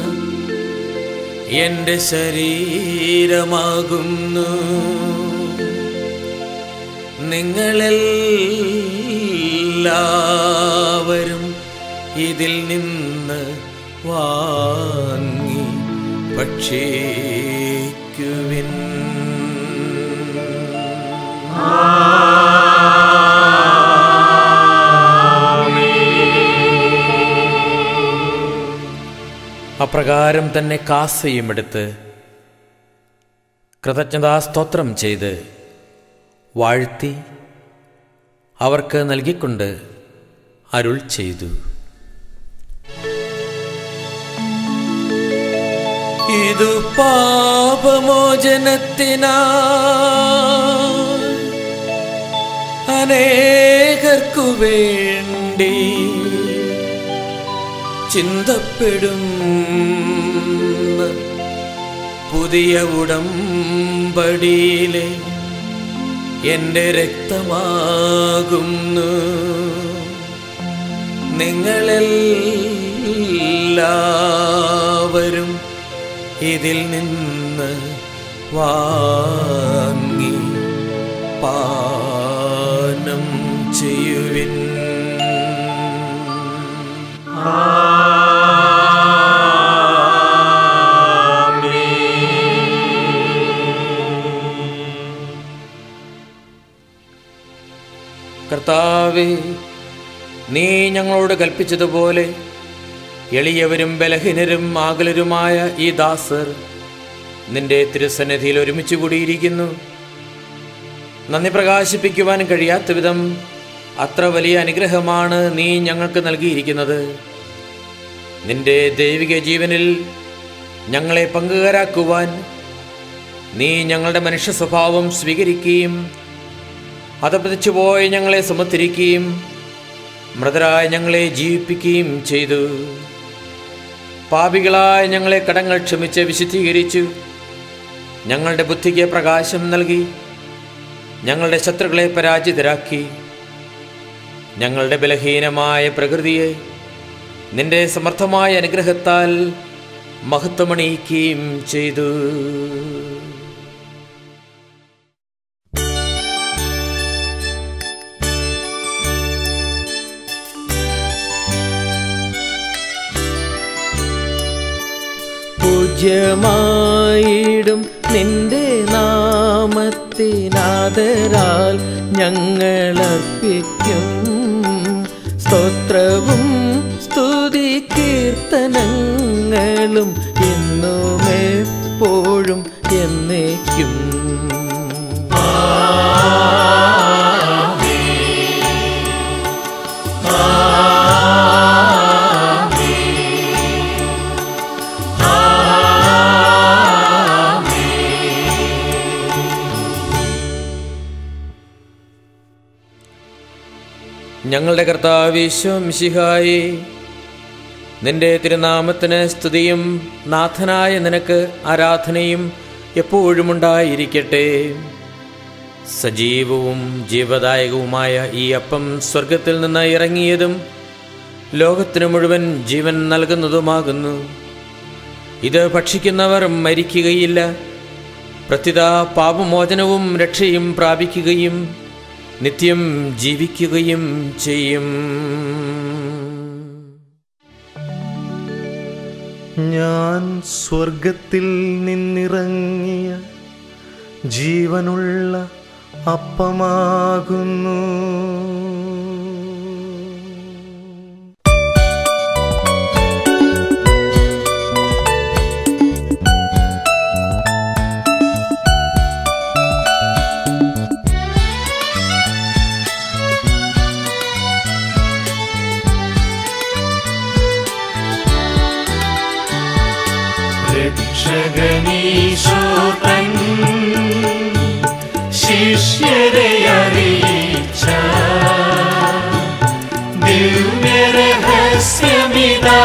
एंडे शरीरमाकुन्नु निंगळेल्लावरुम ഇതിൽ നിന്ന് വാങ്ങി ഭക്ഷിക്കുവിൻ അപ്രകാരം തന്നെ കാസയും എടുത്ത് കൃതജ്ഞതാസ്തോത്രം ചെയ്ത് വാഴ്ത്തി അവർക്ക് നൽകിക്കൊണ്ട് അരുൾ ചെയ്തു. इदु पापमोचनत्तिनायि अनेकर्क्कु वेण्डि चिन्तप्पेडुन्न पुदिय उडम्बडियिले एन्टे रक्तमाकुन्नु निंगळेल्लावरुम ഇതിൽ നിന്ന് വാങ്ങി പാനം ചെയ്യുവിൻ. കർത്താവേ, നീ ഞങ്ങളോട് കൽപ്പിച്ചതുപോലെ എളിയവരും ബലഹീനരും ആകുലരുമായ ഈ ദാസർ നിന്റെ തിരുസന്നിധിയിൽ ഒരുമിച്ച് കൂടിയിരിക്കുന്നു. നന്ദി പ്രകാശിപ്പിക്കുവാൻ കഴിയാത്ത വിധം അത്ര വലിയ അനുഗ്രഹമാണ് നീ ഞങ്ങൾക്ക് നൽകിയിരിക്കുന്നത്. നിന്റെ ദൈവിക ജീവനിൽ ഞങ്ങളെ പങ്കുകാരാക്കുവാൻ നീ ഞങ്ങളുടെ മനുഷ്യ സ്വഭാവം സ്വീകരിക്കുകയും അതപ്പതിച്ചുപോയി ഞങ്ങളെ സുമത്തിരിക്കുകയും മൃതരായ ഞങ്ങളെ ജീവിപ്പിക്കുകയും ചെയ്തു. പാപികളായ ഞങ്ങളെ കടങ്ങൾ ക്ഷമിച്ച് വിശുദ്ധീകരിച്ചു, ഞങ്ങളുടെ ബുദ്ധിക്ക് പ്രകാശം നൽകി, ഞങ്ങളുടെ ശത്രുക്കളെ പരാജിതരാക്കി, ഞങ്ങളുടെ ബലഹീനമായ പ്രകൃതിയെ നിന്റെ സമർത്ഥമായ അനുഗ്രഹത്താൽ മഹത്വമണിയിക്കുകയും ചെയ്തു. പൂജ്യമായിടും നിന്റെ നാമത്തിനാദരാൽ ഞങ്ങളർപ്പിക്കും സ്തോത്രവും സ്തുതി കീർത്തനങ്ങളും എന്നും എപ്പോഴും എന്നേക്കും. ഞങ്ങളുടെ കർത്താവ് ഈശോമിശിഹായേ, നിന്റെ തിരുനാമത്തിന് സ്തുതിയും നാഥനായ നിനക്ക് ആരാധനയും എപ്പോഴുമുണ്ടായിരിക്കട്ടെ. സജീവവും ജീവദായകവുമായ ഈ അപ്പം സ്വർഗത്തിൽ നിന്ന് ഇറങ്ങിയതും ലോകത്തിനു മുഴുവൻ ജീവൻ നൽകുന്നതുമാകുന്നു. ഇത് ഭക്ഷിക്കുന്നവർ മരിക്കുകയില്ല, പ്രത്യുത പാപമോചനവും രക്ഷയും പ്രാപിക്കുകയും നിത്യം ജീവിക്കുകയും ചെയ്യും. ഞാൻ സ്വർഗത്തിൽ നിന്നിറങ്ങിയ ജീവനുള്ള അപ്പമാകുന്നു. ഗണീശോ തൻ ശിഷ്യരെ അറിയിച്ച ദിവ്യ രഹസ്യമിതാ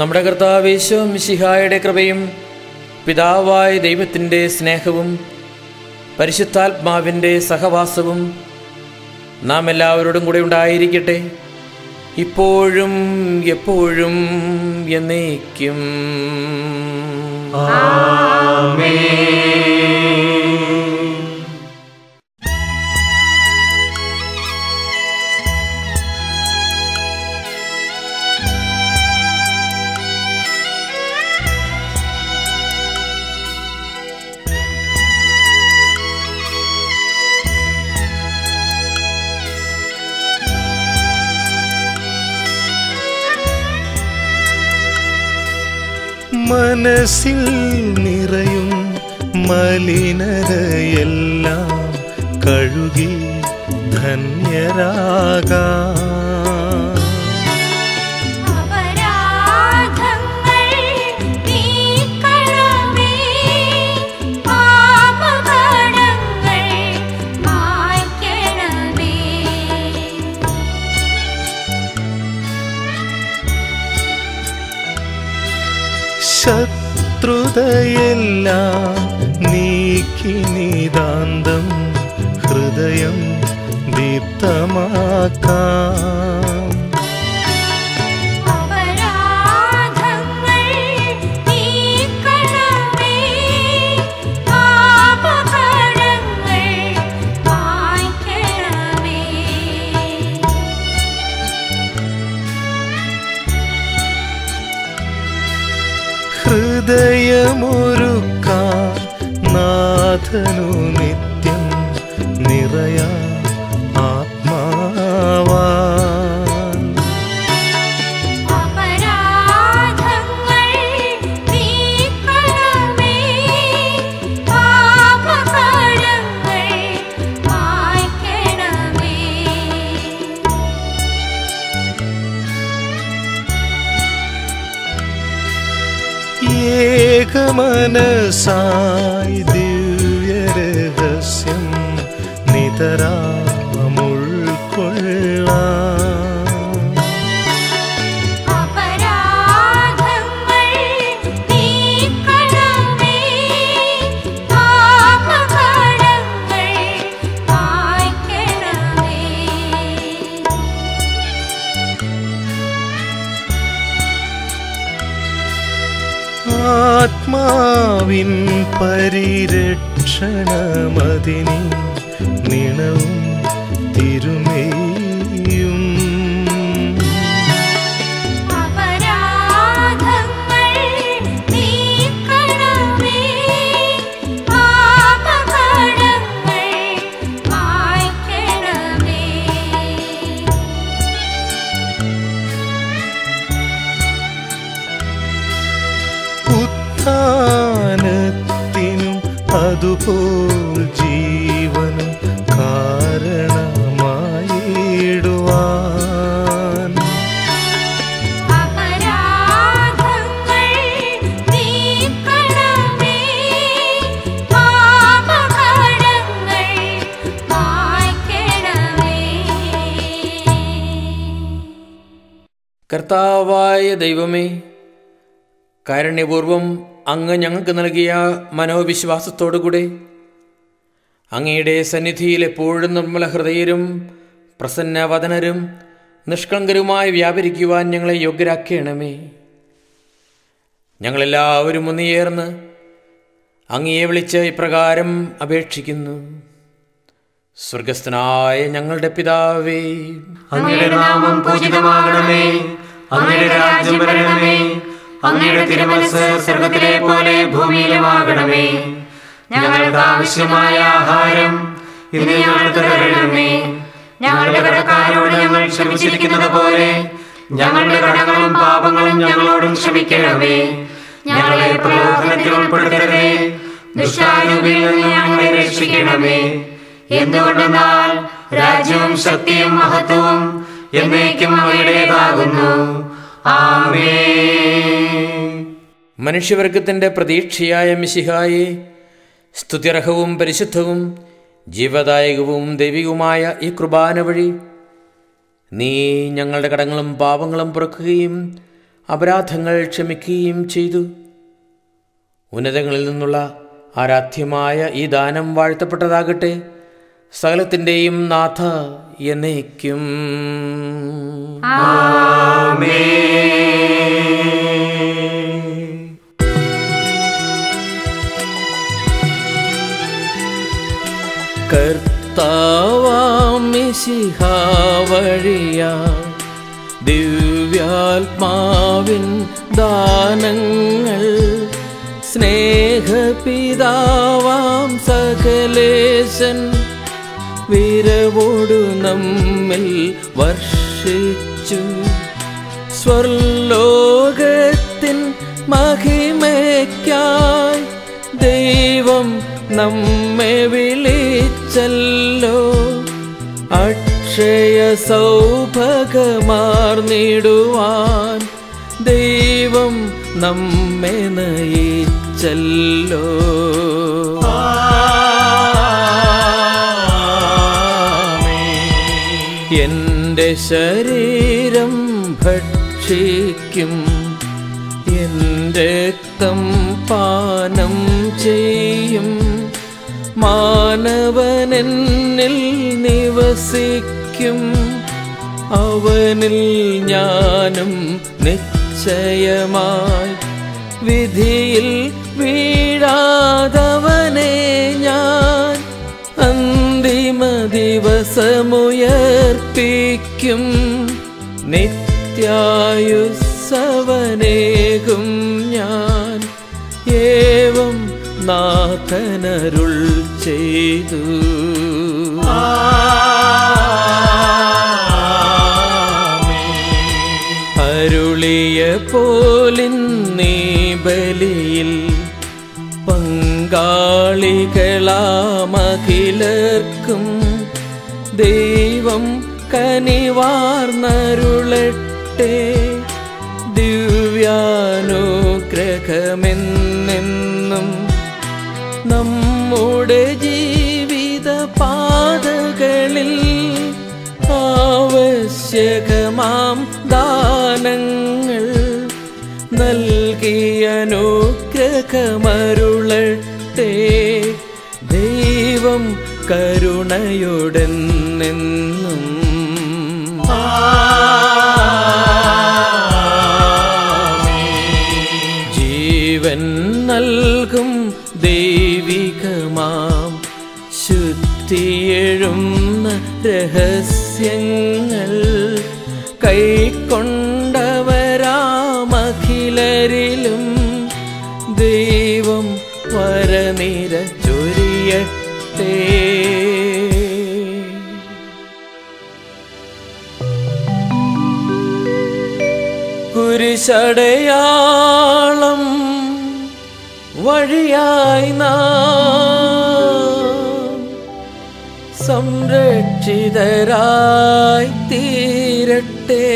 നമ്മുടെ കർത്താവ് യേശു മിശിഹായുടെ കൃപയും പിതാവായ ദൈവത്തിൻ്റെ സ്നേഹവും പരിശുദ്ധാത്മാവിൻ്റെ സഹവാസവും നാം എല്ലാവരോടും കൂടെ ഉണ്ടായിരിക്കട്ടെ, ഇപ്പോഴും എപ്പോഴും എന്നേക്കും. മനസ്സിൽ നിറയും മലിനതയെല്ലാം കഴുകി ധന്യരാകാം. അപരാധങ്ങൾ നീക്കണമേ, പാപകടങ്ങൾ മായ്ക്കണമേ. ശത്രുതയെല്ലാം നീക്കി നിതാന്തം ഹൃദയം ദീപ്തമാക്കാം. അപരാധങ്ങൾ നീക്കണമേ, പാപകടങ്ങൾ മായ്ക്കണമേ. ഹൃദയമൊരുക്കാം നാഥനു നിത്യം നിറയാ ആത്മാവാ. അപരാധങ്ങൾ നീക്കണമേ, പാപകടങ്ങൾ മായ്ക്കണമേ. ഏകമനസായി ദിവ്യരഹസ്യം നിതരാം ഉൾക്കൊള്ളാം. അപരാധങ്ങൾ നീക്കണമേ, പാപകടങ്ങൾ മായ്ക്കണമേ. ആത്മാവിൻ പരിരക്ഷണമതിനി നിണവും തിരുമേയും. അപരാധങ്ങൾ നീക്കണമേ, പാപകടങ്ങൾ മായ്ക്കണമേ. ഉത്ഥാനത്തിനും അതുപോൽ ജീവനും കാരണമായിടുവാൻ. അപരാധങ്ങൾ നീക്കണമേ, പാപകടങ്ങൾ മായ്ക്കണമേ. കർത്താവായ ദൈവമേ, കാരുണ്യപൂർവം അങ്ങ് ഞങ്ങൾക്ക് നൽകിയ മനോവിശ്വാസത്തോടുകൂടെ അങ്ങയുടെ സന്നിധിയിൽ എപ്പോഴും നിർമ്മല ഹൃദയരും പ്രസന്നവദനരും നിഷ്കളങ്കരുമായി വ്യാപരിക്കുവാൻ ഞങ്ങളെ യോഗ്യരാക്കണമേ. ഞങ്ങളെല്ലാവരും ഒന്നുചേർന്ന് അങ്ങയെ വിളിച്ച് ഇപ്രകാരം അപേക്ഷിക്കുന്നു. സ്വർഗസ്ഥനായ ഞങ്ങളുടെ പിതാവേ, അങ്ങയുടെ നാമം പൂജിതമാകണമേ. അങ്ങയുടെ രാജ്യം വരണമേ. അങ്ങയുടെ തിരുമനസ്സ് സ്വർഗത്തിലെ പോലെ ഭൂമിയിലുമാകണമേ. ഞങ്ങൾക്ക് ആവശ്യമായ ആഹാരം ഇന്ന് ഞങ്ങൾക്ക് തരണമേ. ഞങ്ങളുടെ കടക്കാരോട് ഞങ്ങൾ ക്ഷമിച്ചിരിക്കുന്നത് പോലെ ഞങ്ങളുടെ കടങ്ങളും പാപങ്ങളും ഞങ്ങളോടും ക്ഷമിക്കണമേ. ഞങ്ങളെ പ്രലോഭനത്തിൽ ഉൾപ്പെടുത്തരുതേ, ദുഷ്ടാരൂപിയിൽ നിന്ന് ഞങ്ങളെ രക്ഷിക്കണമേ. എന്തുകൊണ്ടെന്നാൽ രാജ്യവും ശക്തിയും മഹത്വവും എന്നേക്കും അവയുടേതാകുന്നു. ആമേൻ. മനുഷ്യവർഗത്തിൻ്റെ പ്രതീക്ഷയായ മിശിഹായെ, സ്തുത്യർഹവും പരിശുദ്ധവും ജീവദായകവും ദൈവികവുമായ ഈ കുർബാന വഴി നീ ഞങ്ങളുടെ കടങ്ങളും പാപങ്ങളും പുറക്കുകയും അപരാധങ്ങൾ ക്ഷമിക്കുകയും ചെയ്തു. ഉന്നതങ്ങളിൽ നിന്നുള്ള ആരാധ്യമായ ഈ ദാനം വാഴ്ത്തപ്പെട്ടതാകട്ടെ. സകലത്തിൻ്റെയും നാഥ എന്നേക്കും ആമേൻ. കർത്താവാം മിശിഹാ വഴിയാ ദിവ്യാത്മാവിൻ ദാനങ്ങൾ സ്നേഹപിതാവാം സകലേശൻ വിരവോടു നമ്മിൽ വർഷിച്ചു. സ്വർലോകത്തിൻ മഹിമയ്ക്കായി ദൈവം നമ്മെ വിളിച്ചല്ലോ. അക്ഷയ സൗഭാഗ്യമാർന്നിടുവാൻ ദൈവം നമ്മെ നയിച്ചല്ലോ. എൻ്റെ ശരീരം ഭക്ഷിക്കും, എൻ്റെ രക്തം പാനം ചെയ്യും. മാനവനെന്നിൽ നിവസിക്കും, അവനിൽ ഞാനും നിശ്ചയമായി. വിധിയിൽ വീഴാതവനെ ഞാൻ അന്തിമ ദിവസമുയർപ്പിക്കും. നിത്യായുസ്സവനേകും ഞാൻ, ഏവം നാഥനരുൾ ചെയ്തു. അരുളിയ പോലിൻ നീ ബലിയിൽ പങ്കാളികളാമകിലർക്കും ദൈവം കനിവാർന്നരുളട്ടെ. ദിവ്യാനുഗ്രഹമെന്നെന്നും നമ്മുടെ ജീവിത പാതകളിൽ ആവശ്യകമാം ദാനങ്ങൾ നൽകിയനുഗ്രഹമരുളട്ടെ. ദൈവം കരുണയുടെന്നെന്നും ജീവൻ നൽകും ദൈവികമാം ശുദ്ധിയെഴുന്ന രഹസ്യങ്ങൾ കൈക്കൊണ്ടവരാമഖിലരിലും ദൈവം വരനിരച്ചൊരിയട്ടെ. കുരിശടയാളം വഴിയായി നാം സംരക്ഷിതരായി തീരട്ടെ.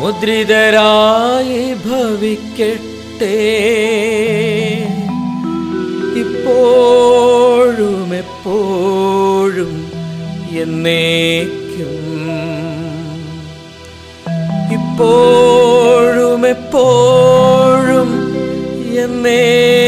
മുദ്രിതരായി ഭവിക്കട്ടെ ഇപ്പോഴും എപ്പോഴും എന്നേക്കും. ഇപ്പോഴും എപ്പോഴും എന്നേ